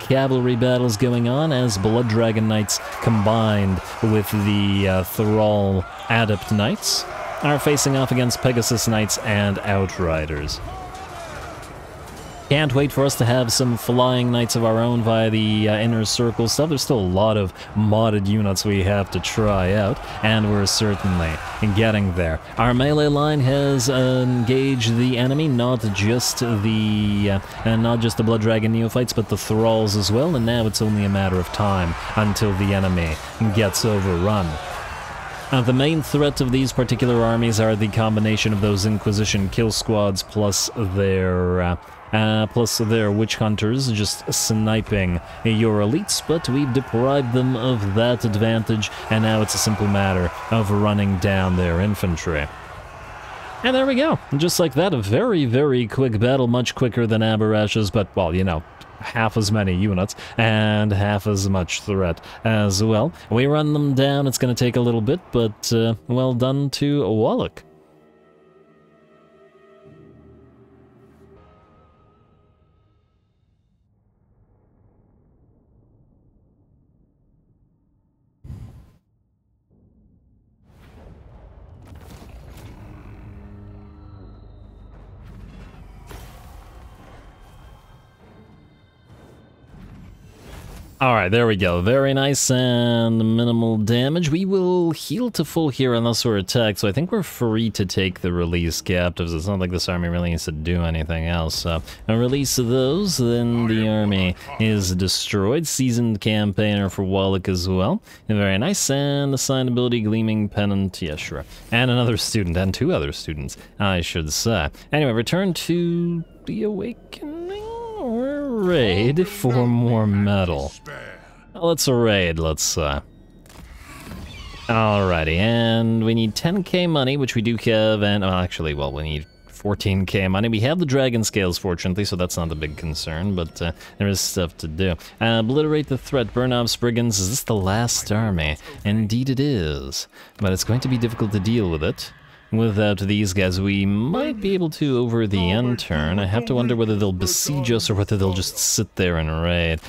cavalry battles going on as Blood Dragon Knights combined with the Thrall Adept Knights are facing off against Pegasus Knights and Outriders. Can't wait for us to have some flying knights of our own via the inner circle stuff. There's still a lot of modded units we have to try out, and we're certainly getting there. Our melee line has engaged the enemy, not just the Blood Dragon Neophytes, but the Thralls as well, and now it's only a matter of time until the enemy gets overrun. The main threat of these particular armies are the combination of those Inquisition kill squads plus their Witch Hunters just sniping your elites, but we've deprived them of that advantage, and now it's a simple matter of running down their infantry. And there we go. Just like that, a very, very quick battle, much quicker than Abhorash's, but, well, you know, half as many units and half as much threat as well. We run them down. It's going to take a little bit, but well done to Walach. Alright, there we go. Very nice and minimal damage. We will heal to full here unless we're attacked, so I think we're free to take the release captives. It's not like this army really needs to do anything else. So, release those, then the army is destroyed. Seasoned Campaigner for Walach as well. Very nice, and the sign ability Gleaming Pennant, yeah, sure. And another student, and two other students, I should say. Anyway, return to the Awakening? Raid for more metal. Let's raid, let's Alrighty, and we need 10k money, which we do have, and well, actually, well, we need 14k money. We have the dragon scales, fortunately, so that's not the big concern, but there is stuff to do. Obliterate the threat. Burn off brigands. Is this the last army? Indeed it is. But it's going to be difficult to deal with it. Without these guys, we might be able to over the end turn. I have to wonder whether they'll besiege us or whether they'll just sit there and raid.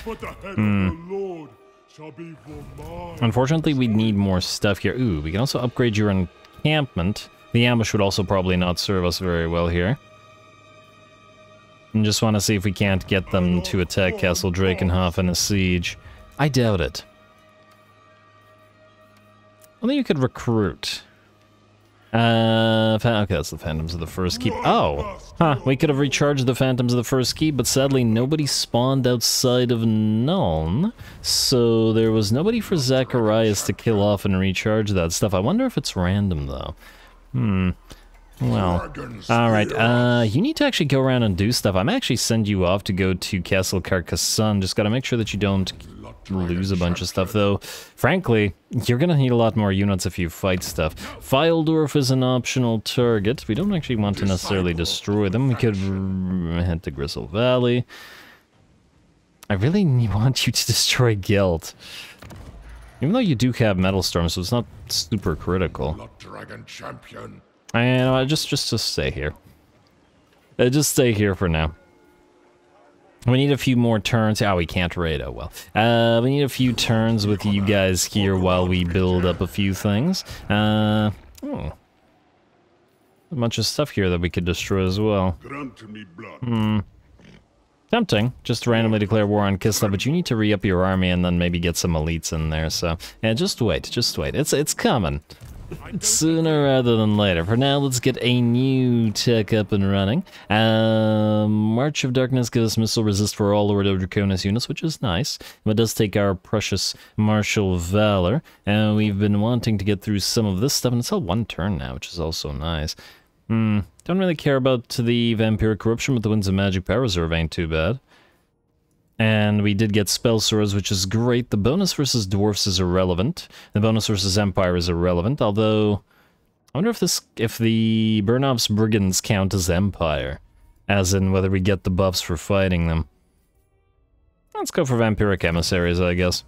Unfortunately, we need more stuff here. Ooh, we can also upgrade your encampment. The ambush would also probably not serve us very well here. And just want to see if we can't get them to attack Castle Drakenhof in a siege. I doubt it. I think you could recruit. Okay, that's the Phantoms of the First Keep. Oh! Huh, we could have recharged the Phantoms of the First Keep, but sadly nobody spawned outside of Nuln, so there was nobody for Zacharias to kill off and recharge that stuff. I wonder if it's random, though. Well, alright, you need to actually go around and do stuff. I'm actually send you off to go to Castle Carcassonne. Just gotta make sure that you don't lose a bunch of stuff, though. Frankly, you're gonna need a lot more units if you fight stuff. Fildorf is an optional target. We don't actually want to necessarily destroy them. We could head to Gristle Valley. I really want you to destroy Gelt. Even though you do have Metal Storm, so it's not super critical. Dragon champion. And I just stay here. Just stay here for now. We need a few more turns. Oh, we can't raid. Oh well. We need a few turns with you guys here while we build up a few things. A bunch of stuff here that we could destroy as well. Tempting. Just to randomly declare war on Kislev, but you need to re-up your army and then maybe get some elites in there. So yeah, just wait. It's coming. sooner rather than later. For now, let's get a new tech up and running. March of Darkness gives missile resist for all Ordo Draconis units, which is nice, but does take our precious martial valor. And we've been wanting to get through some of this stuff, and it's all one turn now, which is also nice. Don't really care about the Vampiric Corruption, but the Winds of Magic Power Reserve ain't too bad. And we did get Spell Swords, which is great. The bonus versus Dwarfs is irrelevant. The bonus versus Empire is irrelevant, although... I wonder if this, if the Burnoff's Brigands count as Empire. As in whether we get the buffs for fighting them. Let's go for Vampiric Emissaries, I guess.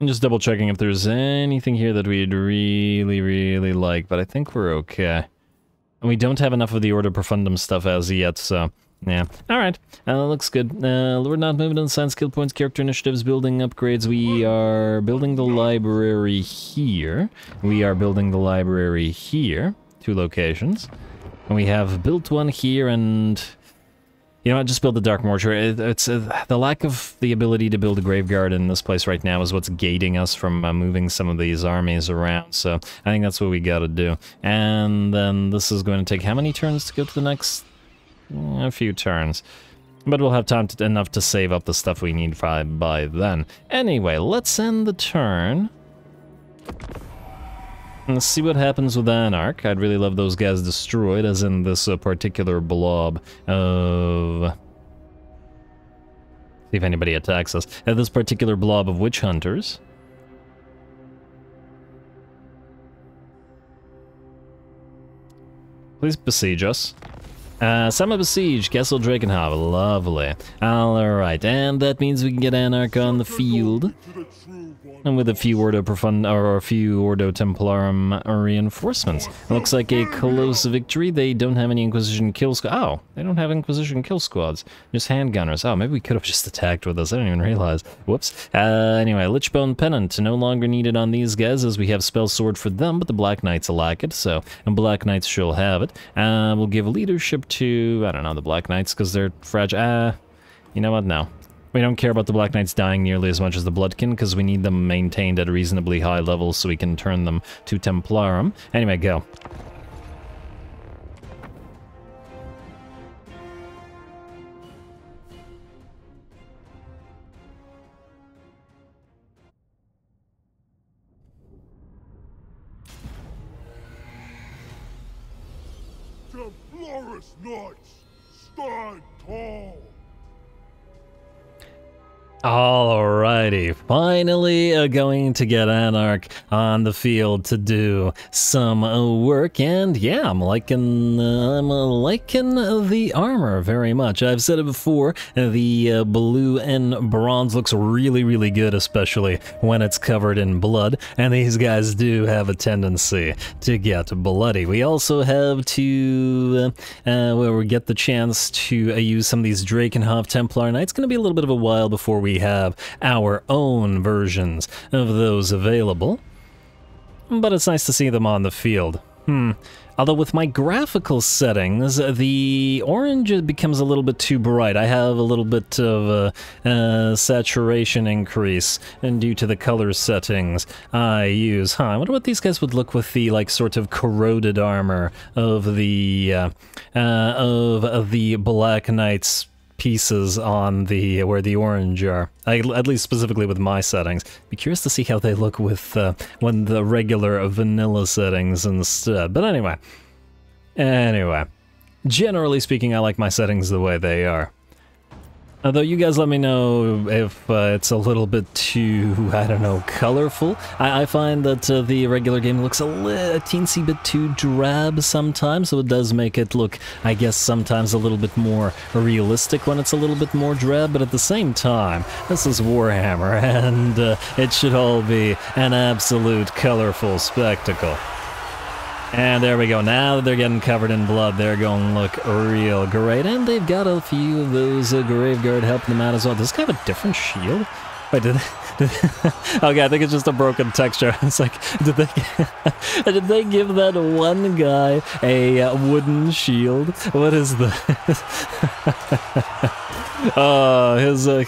I'm just double checking if there's anything here that we'd really like, but I think we're okay. And we don't have enough of the Order Profundum stuff as yet, so... yeah. Alright. Looks good. We're not moving on science, skill points, character initiatives, building upgrades. We are building the library here. We are building the library here. Two locations. And we have built one here and... you know what, just build the Dark Mortuary. It's the lack of the ability to build a graveyard in this place right now is what's gating us from moving some of these armies around, so I think that's what we gotta do. And then this is going to take how many turns to go to the next... a few turns, but we'll have time to, enough to save up the stuff we need by then. Anyway, let's end the turn. Let's see what happens with Anarch. I'd really love those guys destroyed, as in this particular blob of... see if anybody attacks us. This particular blob of witch hunters. Please besiege us. Summer Besiege, Castle Drakenhof, lovely. Alright, and that means we can get Anarch on the field. And with a few Ordo Profund, or a few Ordo Templarum reinforcements. Looks like a close victory. They don't have any Inquisition Kill Squads. Oh, they don't have Inquisition Kill Squads. Just handgunners. Oh, maybe we could have just attacked with us. I didn't even realize. Whoops. Anyway, Lichbone Pennant. No longer needed on these guys as we have Spell Sword for them, but the Black Knights lack it, so and Black Knights shall have it. We'll give leadership to, I don't know, the Black Knights, because they're fragile. You know what? No. We don't care about the Black Knights dying nearly as much as the Bloodkin, because we need them maintained at a reasonably high level so we can turn them to Templarum. Anyway, go. Templaris Knights, stand tall! Alrighty, finally going to get Anarch on the field to do some work, and yeah, I'm liking the armor very much. I've said it before, the blue and bronze looks really good, especially when it's covered in blood, and these guys do have a tendency to get bloody. We also have to, where we get the chance to use some of these Drakenhof Templar Knights. It's going to be a little bit of a while before we have our own versions of those available, but it's nice to see them on the field. Although with my graphical settings, the orange becomes a little bit too bright. I have a little bit of a saturation increase, and due to the color settings I use. I wonder what these guys would look with the like sort of corroded armor of the Black Knights pieces on the where the orange are. At least specifically with my settings. Be curious to see how they look with when the regular vanilla settings instead. But anyway, generally speaking, I like my settings the way they are. Although you guys let me know if it's a little bit too, I don't know, colorful. I find that the regular game looks a teensy bit too drab sometimes, so it does make it look, I guess, sometimes a little bit more realistic when it's a little bit more drab, but at the same time, this is Warhammer, and it should all be an absolute colorful spectacle. And there we go, now that they're getting covered in blood, they're going to look real great. And they've got a few of those Graveguard helping them out as well. Does this guy have a different shield? Wait, okay, I think it's just a broken texture. It's like, did they give that one guy a wooden shield? What is this?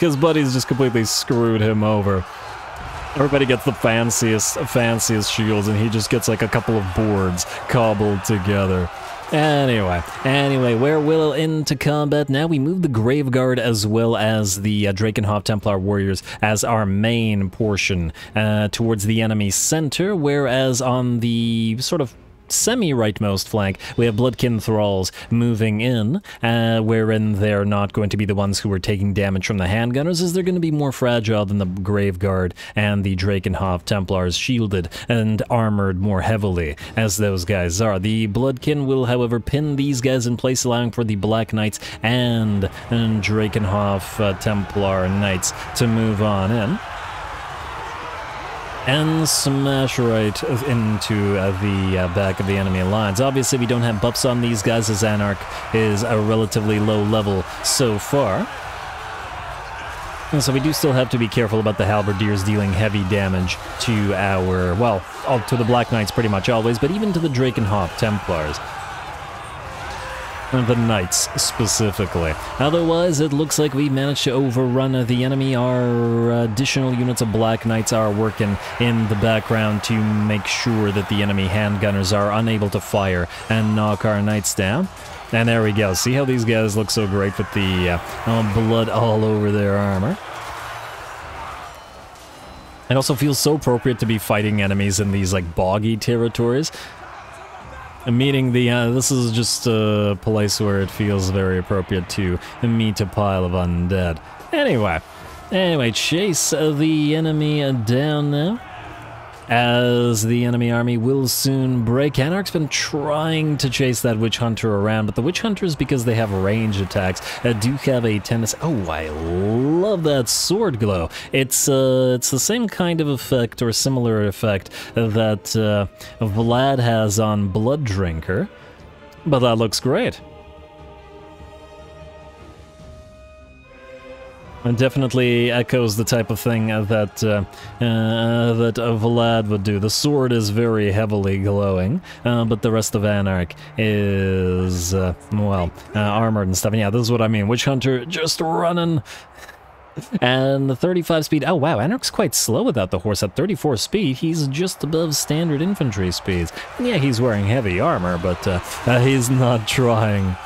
His buddies just completely screwed him over. Everybody gets the fanciest shields, and he just gets like a couple of boards cobbled together. Anyway, we're well into combat now. We move the Graveguard as well as the Drakenhof Templar Warriors as our main portion towards the enemy center, whereas on the sort of semi-rightmost flank, we have Bloodkin Thralls moving in, wherein they're not going to be the ones who are taking damage from the handgunners, as they're going to be more fragile than the Graveguard and the Drakenhof Templars, shielded and armored more heavily as those guys are. The Bloodkin will, however, pin these guys in place, allowing for the Black Knights and Drakenhof Templar Knights to move on in and smash right into the back of the enemy lines. Obviously, we don't have buffs on these guys, as Anarch is a relatively low level so far. And so we do still have to be careful about the Halberdiers dealing heavy damage to our, well, to the Black Knights pretty much always, but even to the Drakenhof Templars. The Knights, specifically. Otherwise, it looks like we managed to overrun the enemy. Our additional units of Black Knights are working in the background to make sure that the enemy handgunners are unable to fire and knock our Knights down. And there we go. See how these guys look so great with the blood all over their armor? It also feels so appropriate to be fighting enemies in these, like, boggy territories. Meeting the, this is just a place where it feels very appropriate to meet a pile of undead. Anyway, chase the enemy down now, as the enemy army will soon break. Anarch's been trying to chase that Witch Hunter around, but the Witch Hunters, because they have range attacks, do have a tendency... Oh, I love that sword glow. It's the same kind of effect, or similar effect, that Vlad has on Blood Drinker, but that looks great. It definitely echoes the type of thing that Vlad would do. The sword is very heavily glowing, but the rest of Anarch is, armored and stuff. And yeah, this is what I mean. Witch Hunter just running. And the 35 speed. Oh, wow, Anarch's quite slow without the horse. At 34 speed, he's just above standard infantry speeds. And yeah, he's wearing heavy armor, but he's not trying.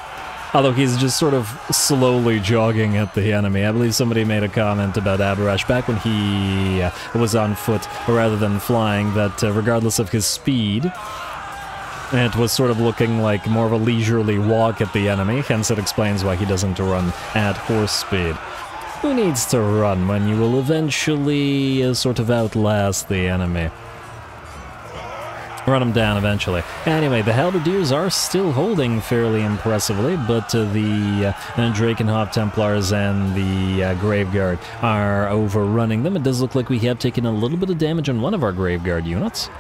Although he's just sort of slowly jogging at the enemy. I believe somebody made a comment about Abhorash back when he was on foot rather than flying, that regardless of his speed, it was sort of looking like more of a leisurely walk at the enemy, hence it explains why he doesn't run at horse speed. Who needs to run when you will eventually sort of outlast the enemy? Run them down eventually. Anyway, the Halberdiers are still holding fairly impressively, but the Drakenhof Templars and the Graveguard are overrunning them. It does look like we have taken a little bit of damage on one of our Graveguard units.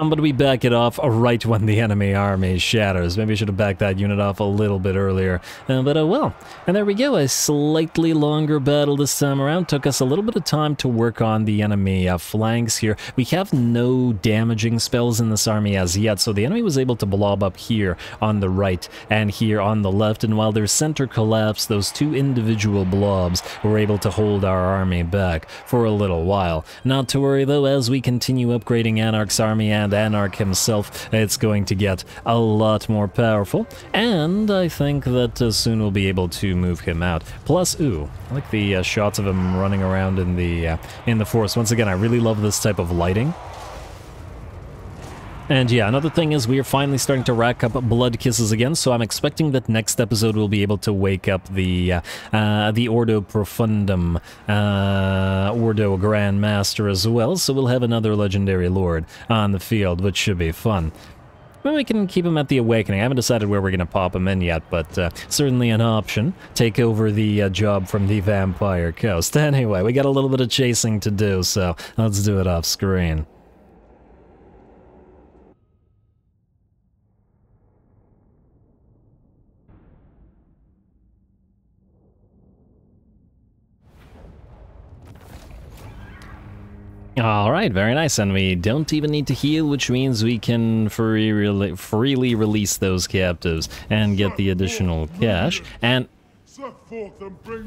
But we back it off right when the enemy army shatters. Maybe I should have backed that unit off a little bit earlier, but I will. And there we go, a slightly longer battle this time around. Took us a little bit of time to work on the enemy flanks here. We have no damaging spells in this army as yet, so the enemy was able to blob up here on the right and here on the left, and while their center collapsed, those two individual blobs were able to hold our army back for a little while. Not to worry, though, as we continue upgrading Anarch's army and Anarch himself, it's going to get a lot more powerful, and I think that soon we'll be able to move him out. Plus, ooh, I like the shots of him running around in the forest. Once again, I really love this type of lighting. And yeah, another thing is we are finally starting to rack up blood kisses again, so I'm expecting that next episode we'll be able to wake up the Ordo Profundum, Ordo Grand Master as well, so we'll have another legendary lord on the field, which should be fun. Maybe we can keep him at the Awakening. I haven't decided where we're going to pop him in yet, but certainly an option. Take over the job from the Vampire Coast. Anyway, we got a little bit of chasing to do, so let's do it off screen. Alright, very nice, and we don't even need to heal, which means we can freely release those captives and get the additional cash, and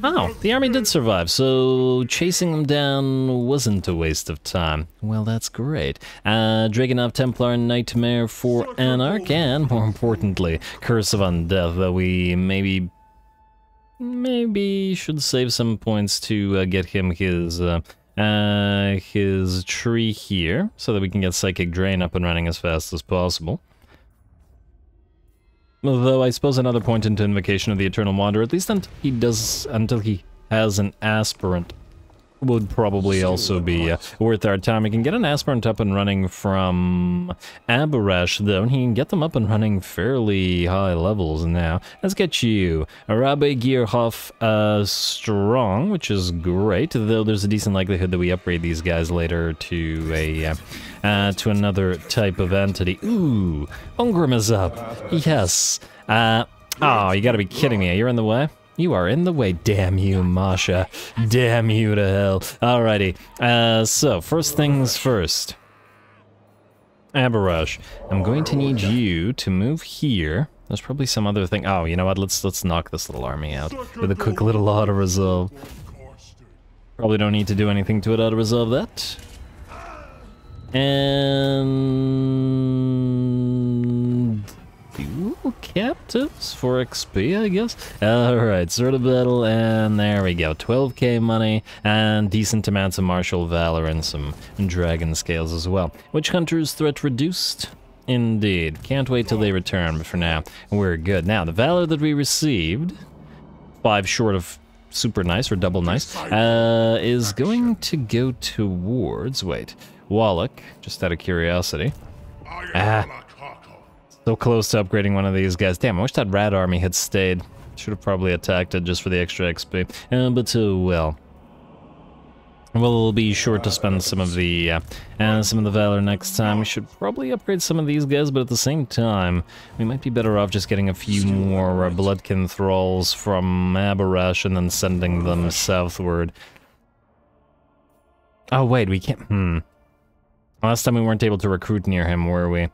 Oh, the army did survive, so chasing them down wasn't a waste of time. Well, that's great. Drakenhof, Templar, Nightmare for Anarch, and more importantly, Curse of Undeath, that we maybe should save some points to get him his tree here, so that we can get Psychic Drain up and running as fast as possible. Though I suppose another point into Invocation of the Eternal Wanderer, at least until he has an aspirant, would probably also be worth our time. We can get an aspirant up and running from Abhorash, though, and he can get them up and running fairly high levels now. Let's get you Arabe Gearhoff strong, which is great, though there's a decent likelihood that we upgrade these guys later to a... to another type of entity. Ooh, Ungrim is up. Yes. Oh, you gotta be kidding me. You're in the way? You are in the way. Damn you, Masha. Damn you to hell. Alrighty. So, first things first. Abhorash, I'm going to need you to move here. There's probably some other thing. Oh, you know what? Let's knock this little army out with a quick little auto-resolve. Probably don't need to do anything to it. Auto-resolve that. And dual captives for XP, I guess. Alright, Sword of Battle, and there we go. 12k money, and decent amounts of martial valor and some dragon scales as well. Witch Hunter's threat reduced? Indeed. Can't wait till they return, but for now, we're good. Now, the valor that we received, 5 short of super nice, or double nice, is going to go towards... wait... Walach, just out of curiosity. Ah, so close to upgrading one of these guys. Damn, I wish that rat army had stayed. Should have probably attacked it just for the extra XP. But so well. We'll be sure to spend some of the valor next time. We should probably upgrade some of these guys, but at the same time, we might be better off just getting a few more Bloodkin Thralls from Abhorash and then sending them southward. Oh wait, we can't. Last time we weren't able to recruit near him, were we?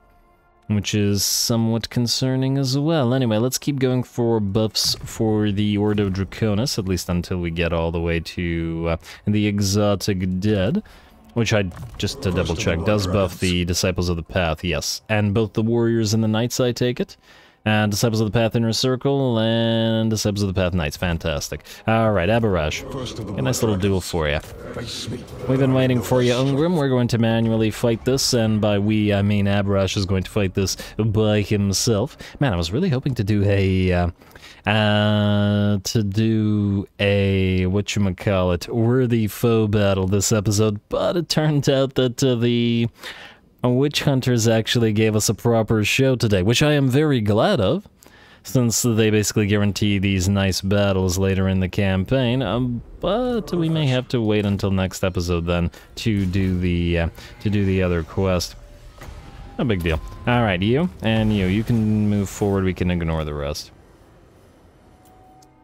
Which is somewhat concerning as well. Anyway, let's keep going for buffs for the Ordo Draconis, at least until we get all the way to the Exotic Dead, which I, just to double check, does buff the Disciples of the Path, yes. And both the Warriors and the Knights, I take it. Disciples of the Path Inner Circle, and Disciples of the Path Knights. Fantastic. Alright, Abhorash. A nice little duel for you. We've been waiting for you, Ungrim. We're going to manually fight this, and by we, I mean Abhorash is going to fight this by himself. Man, I was really hoping to do a... whatchamacallit, worthy foe battle this episode, but it turned out that the... Witch Hunters actually gave us a proper show today, which I am very glad of, since they basically guarantee these nice battles later in the campaign. But we may have to wait until next episode then to do the other quest. No big deal. All right, you and you can move forward. We can ignore the rest.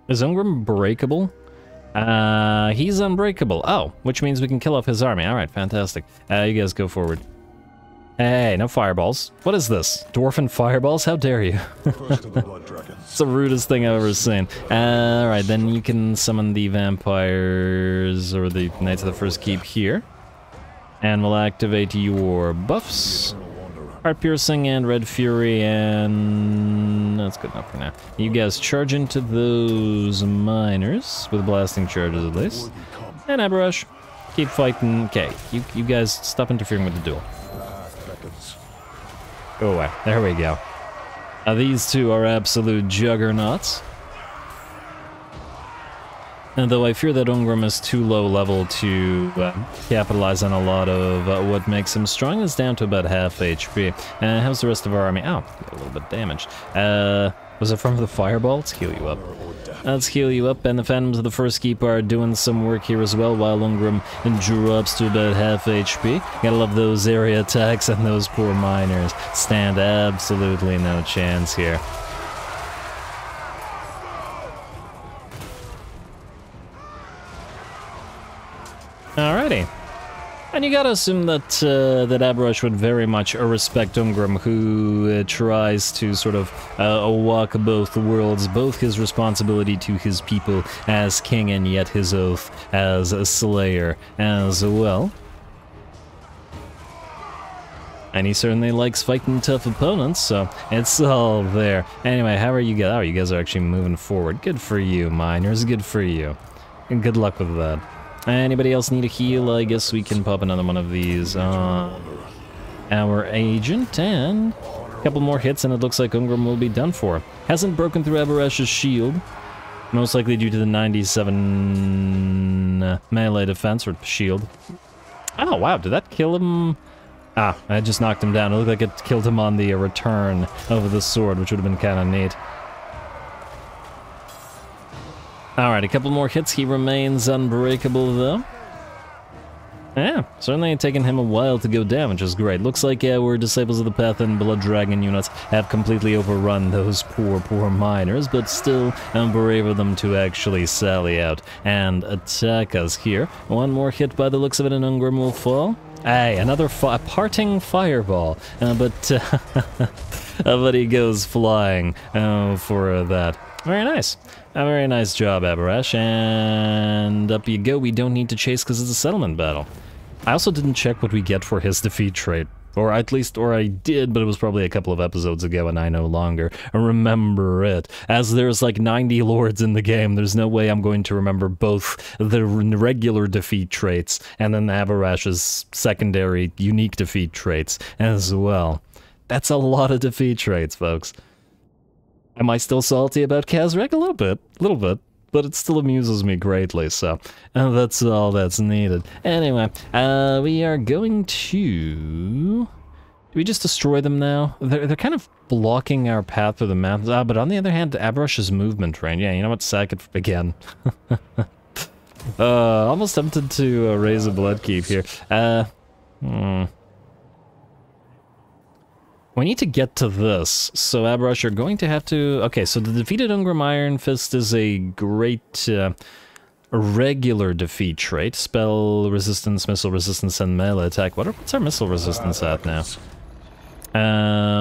Is Ungrim breakable? He's unbreakable. Oh, which means we can kill off his army. All right, fantastic. You guys go forward. Hey, no fireballs. What is this? Dwarven fireballs? How dare you? It's the rudest thing I've ever seen. Alright, then you can summon the vampires or the Knights of the First Keep here. And we'll activate your buffs. Heart Piercing and Red Fury, and... that's good enough for now. You guys charge into those miners, with blasting charges at least. And Abhorash, keep fighting. Okay, you guys stop interfering with the duel. Go away. There we go. These two are absolute juggernauts. And though I fear that Ungrim is too low level to capitalize on a lot of what makes him strong, is down to about half HP. How's the rest of our army? Oh, a little bit damaged. Was it from the fireball? Let's heal you up. Let's heal you up, and the Phantoms of the First Keep are doing some work here as well, while Ungrim drops to about half HP. Gotta love those area attacks, and those poor miners stand absolutely no chance here. Alrighty. And you gotta assume that that Abhorash would very much respect Ungrim, who tries to sort of walk both worlds, both his responsibility to his people as king and yet his oath as a slayer as well. And he certainly likes fighting tough opponents, so it's all there. Anyway, how are you guys? Oh, you guys are actually moving forward. Good for you, miners. Good for you. And good luck with that. Anybody else need a heal? I guess we can pop another one of these on our agent, and a couple more hits and it looks like Ungrim will be done for. Hasn't broken through Abhorash's shield, most likely due to the 97 melee defense or shield. Oh wow, did that kill him? Ah, I just knocked him down. It looked like it killed him on the return of the sword, which would have been kind of neat. Alright, a couple more hits. He remains unbreakable, though. Yeah, certainly taking him a while to go down, which is great. Looks like our Disciples of the Path and Blood Dragon units have completely overrun those poor, poor miners, but still brave of them to actually sally out and attack us here. One more hit by the looks of it, and Ungrim will fall. Hey, another parting fireball, but he goes flying for that. Very nice. A very nice job, Abhorash, and up you go. We don't need to chase because it's a settlement battle. I also didn't check what we get for his defeat trait, or I did, but it was probably a couple of episodes ago and I no longer remember it. As there's like 90 lords in the game, there's no way I'm going to remember both the regular defeat traits and then Abhorash's secondary unique defeat traits as well. That's a lot of defeat traits, folks. Am I still salty about Kazrek? A little bit, but it still amuses me greatly, so that's all that's needed. Anyway, we are going to... Do we just destroy them now? They're kind of blocking our path through the map, but on the other hand, Abhorash's movement range. Yeah, you know what, sack it again. Almost tempted to raise a bloodkeep here. We need to get to this, so Abhorash, you're going to have to... Okay, so the defeated Ungrim Iron Fist is a great regular defeat trait. Spell resistance, missile resistance, and melee attack. What's our missile resistance at now?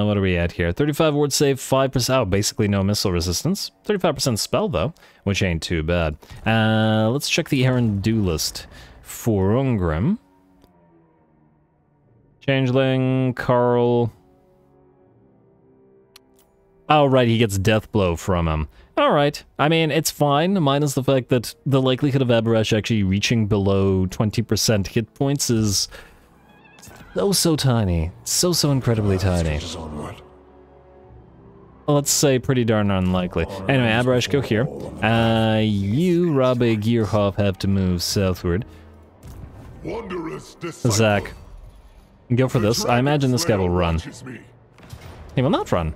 What are we at here? 35 ward save, 5%... Oh, basically no missile resistance. 35% spell, though, which ain't too bad. Let's check the errand do list for Ungrim. Changeling, Carl... Oh, right, he gets death blow from him. Alright, I mean, it's fine, minus the fact that the likelihood of Abhorash actually reaching below 20% hit points is so tiny. So incredibly tiny. Let's say pretty darn unlikely. Anyway, Abhorash, go here. You, Rabbi Gearhoff, have to move southward. Zach, go for this. I imagine this guy will run. He will not run.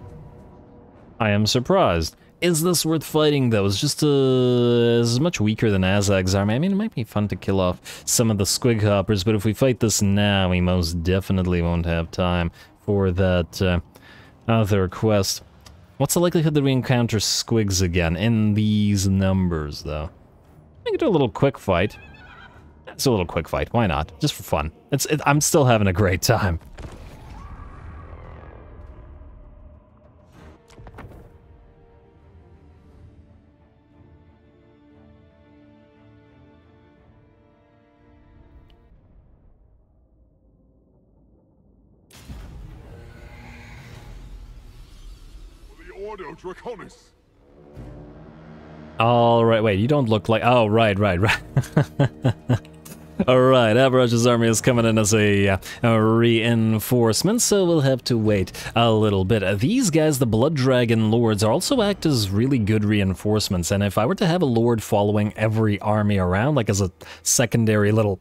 I am surprised. Is this worth fighting, though? It's just as much weaker than Azag's army. I mean, it might be fun to kill off some of the squig hoppers, but if we fight this now, we most definitely won't have time for that other quest. What's the likelihood that we encounter squigs again in these numbers, though? I can do a little quick fight. It's a little quick fight. Why not? Just for fun. I'm still having a great time. Ordo Draconis. All right, wait, you don't look like... Oh, right. All right, Abhorash's army is coming in as a reinforcement, so we'll have to wait a little bit. These guys, the Blood Dragon Lords, also act as really good reinforcements, and if I were to have a Lord following every army around, like as a secondary little...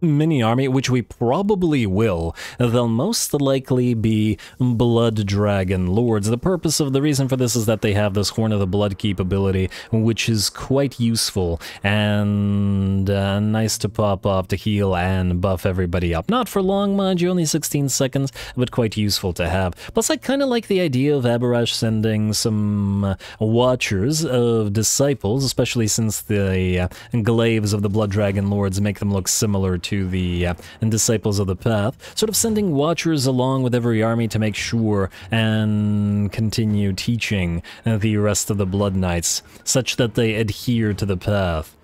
mini army, which we probably will, they'll most likely be Blood Dragon Lords. The reason for this is that they have this Horn of the Blood Keep ability, which is quite useful and nice to pop off to heal and buff everybody up. Not for long, mind you, only 16 seconds, but quite useful to have. Plus, I kind of like the idea of Abhorash sending some Watchers of Disciples, especially since the Glaives of the Blood Dragon Lords make them look similar to to the and Disciples of the Path, sort of sending watchers along with every army to make sure and continue teaching the rest of the Blood Knights, such that they adhere to the path.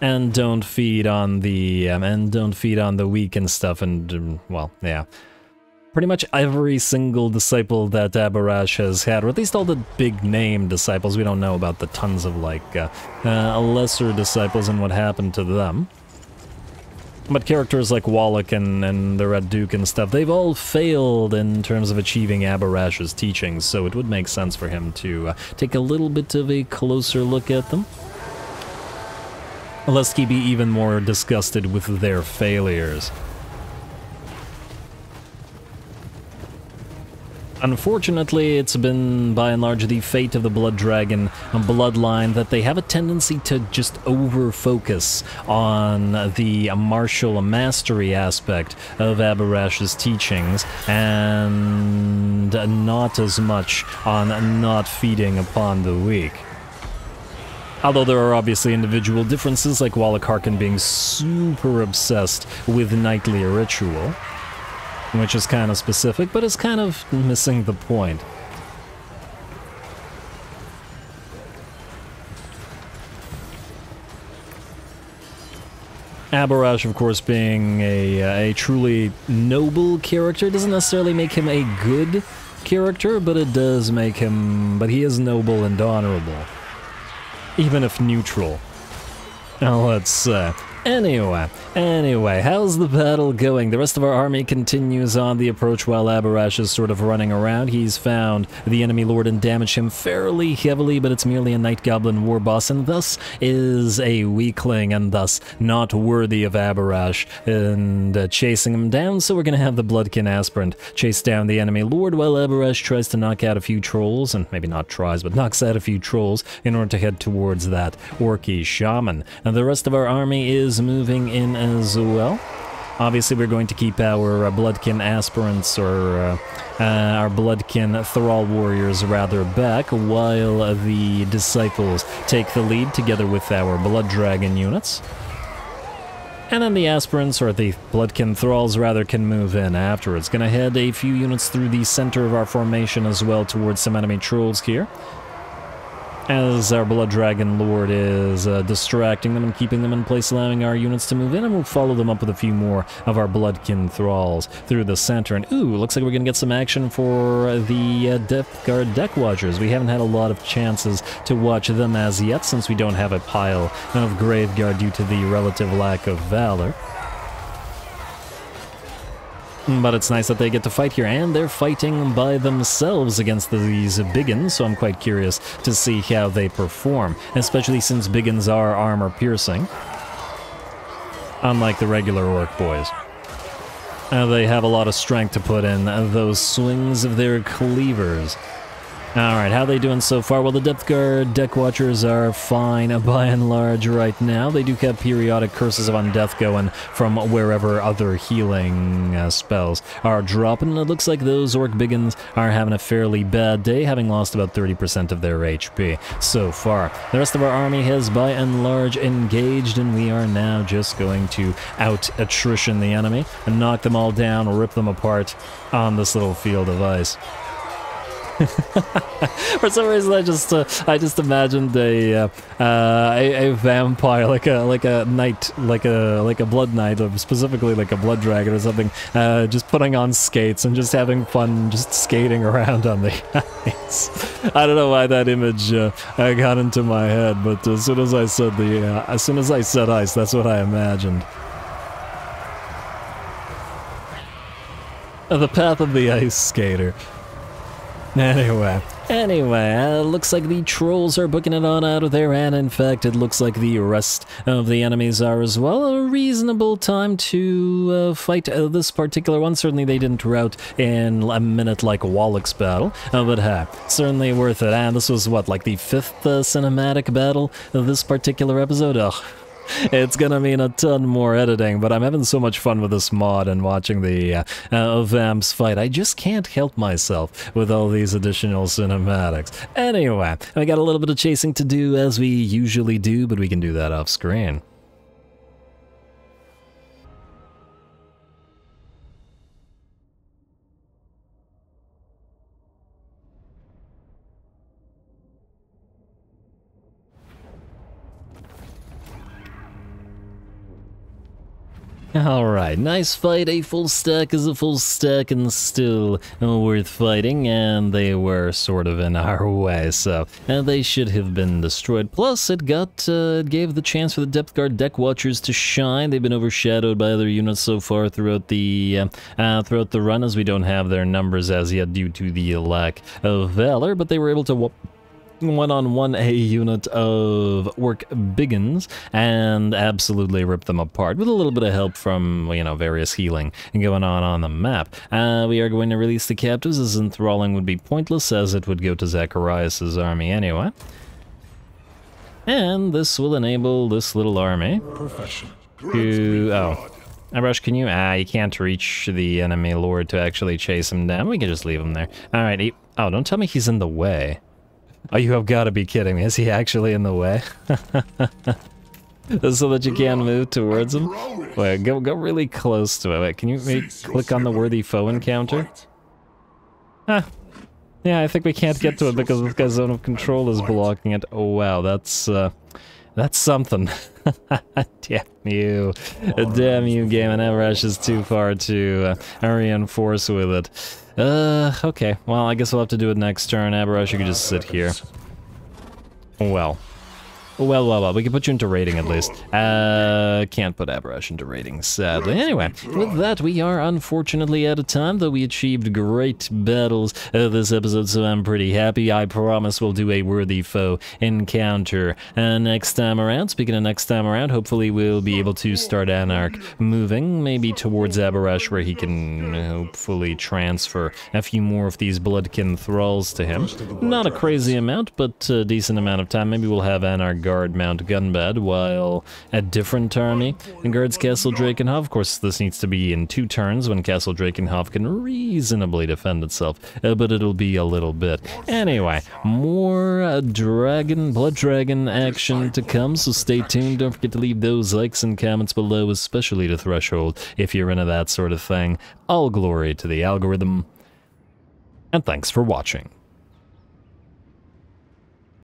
And don't feed on the weak and stuff, and well, yeah. Pretty much every single disciple that Abhorash has had, or at least all the big-name disciples. We don't know about the tons of, like, lesser disciples and what happened to them. But characters like Walach and the Red Duke and stuff, they've all failed in terms of achieving Abhorash's teachings, so it would make sense for him to take a little bit of a closer look at them. Lest he be even more disgusted with their failures. Unfortunately, it's been, by and large, the fate of the Blood Dragon bloodline that they have a tendency to just over-focus on the martial mastery aspect of Abhorash's teachings, and not as much on not feeding upon the weak. Although there are obviously individual differences, like Walach Harkon being super obsessed with nightly ritual, which is kind of specific, but it's kind of missing the point. Abhorash, of course, being a truly noble character, doesn't necessarily make him a good character, but it does make him... but he is noble and honorable. Even if neutral. Now let's... Anyway, how's the battle going? The rest of our army continues on the approach while Abhorash is sort of running around. He's found the enemy lord and damaged him fairly heavily, but it's merely a Night Goblin war boss, and thus is a weakling, and thus not worthy of Abhorash, and chasing him down. So we're going to have the Bloodkin Aspirant chase down the enemy lord while Abhorash tries to knock out a few trolls, and maybe not tries, but knocks out a few trolls in order to head towards that Orky Shaman. And the rest of our army is moving in as well. Obviously, we're going to keep our Bloodkin Aspirants, or our Bloodkin Thrall Warriors rather, back, while the Disciples take the lead together with our Blood Dragon units. And then the Aspirants, or the Bloodkin Thralls rather, can move in after. It's gonna head a few units through the center of our formation as well towards some enemy trolls here, as our Blood Dragon Lord is distracting them and keeping them in place, allowing our units to move in, and we'll follow them up with a few more of our Bloodkin Thralls through the center. And ooh, looks like we're gonna get some action for the Death Guard Deck Watchers. We haven't had a lot of chances to watch them as yet, since we don't have a pile of Graveguard due to the relative lack of valor. But it's nice that they get to fight here, and they're fighting by themselves against these Biggins, so I'm quite curious to see how they perform, especially since Biggins are armor-piercing, unlike the regular Orc boys. They have a lot of strength to put in those swings of their cleavers. Alright, how are they doing so far? Well, the Depth Guard Deck Watchers are fine by and large right now. They do have periodic Curses of Undeath going from wherever other healing spells are dropping, and it looks like those Orc Biggins are having a fairly bad day, having lost about 30% of their HP so far. The rest of our army has by and large engaged, and we are now just going to out-attrition the enemy and knock them all down, rip them apart on this little field of ice. For some reason, I just imagined a vampire, like a blood knight, or specifically like a blood dragon or something, just putting on skates and just having fun, just skating around on the ice. I don't know why that image got into my head, but as soon as I said ice, that's what I imagined. The path of the ice skater. Anyway, looks like the trolls are booking it on out of there, and in fact, it looks like the rest of the enemies are as well. A reasonable time to fight this particular one. Certainly, they didn't rout in a minute like Wallach's battle, but certainly worth it. And this was what, like the fifth cinematic battle of this particular episode. Ugh. It's gonna mean a ton more editing, but I'm having so much fun with this mod and watching the vamps fight. I just can't help myself with all these additional cinematics. Anyway, I got a little bit of chasing to do as we usually do, but we can do that off screen. Alright, nice fight. A full stack is a full stack and still worth fighting, and they were sort of in our way, so they should have been destroyed. Plus, it gave the chance for the Depth Guard Deck Watchers to shine. They've been overshadowed by other units so far throughout the run, as we don't have their numbers as yet due to the lack of valor, but they were able to one-on-one a unit of Orc Biggins and absolutely rip them apart with a little bit of help from, you know, various healing going on the map. We are going to release the captives, as enthralling would be pointless as it would go to Zacharias' army anyway. And this will enable this little army to... Oh. Abhorash, can you... Ah, you can't reach the enemy lord to actually chase him down. We can just leave him there. Alright, he... Oh, don't tell me he's in the way. Oh, you have got to be kidding me. Is he actually in the way? So that you can move towards him? Wait, go really close to it. Wait, can you maybe click on the worthy foe encounter? Huh. Yeah, I think we can't get to it because this guy's zone of control is blocking it. Oh, wow, that's something. Damn you. Damn you, game, and Abhorash is too far to reinforce with it. Okay. Well, I guess we'll have to do it next turn. Abhorash, you can just sit here. Well. We can put you into raiding at least. Can't put Abhorash into raiding, sadly. Anyway, with that, we are unfortunately out of time, though we achieved great battles this episode, so I'm pretty happy. I promise we'll do a worthy foe encounter next time around. Speaking of next time around, hopefully we'll be able to start Anarch moving, maybe towards Abhorash, where he can hopefully transfer a few more of these Bloodkin Thralls to him. Not a crazy amount, but a decent amount of time. Maybe we'll have Anarch guard Mount Gunbad, while a different army guards Castle Drakenhof. Of course, this needs to be in 2 turns when Castle Drakenhof can reasonably defend itself, but it'll be a little bit. Anyway, more Blood Dragon action to come, so stay tuned. Don't forget to leave those likes and comments below, especially to Threshold, if you're into that sort of thing. All glory to the algorithm, and thanks for watching.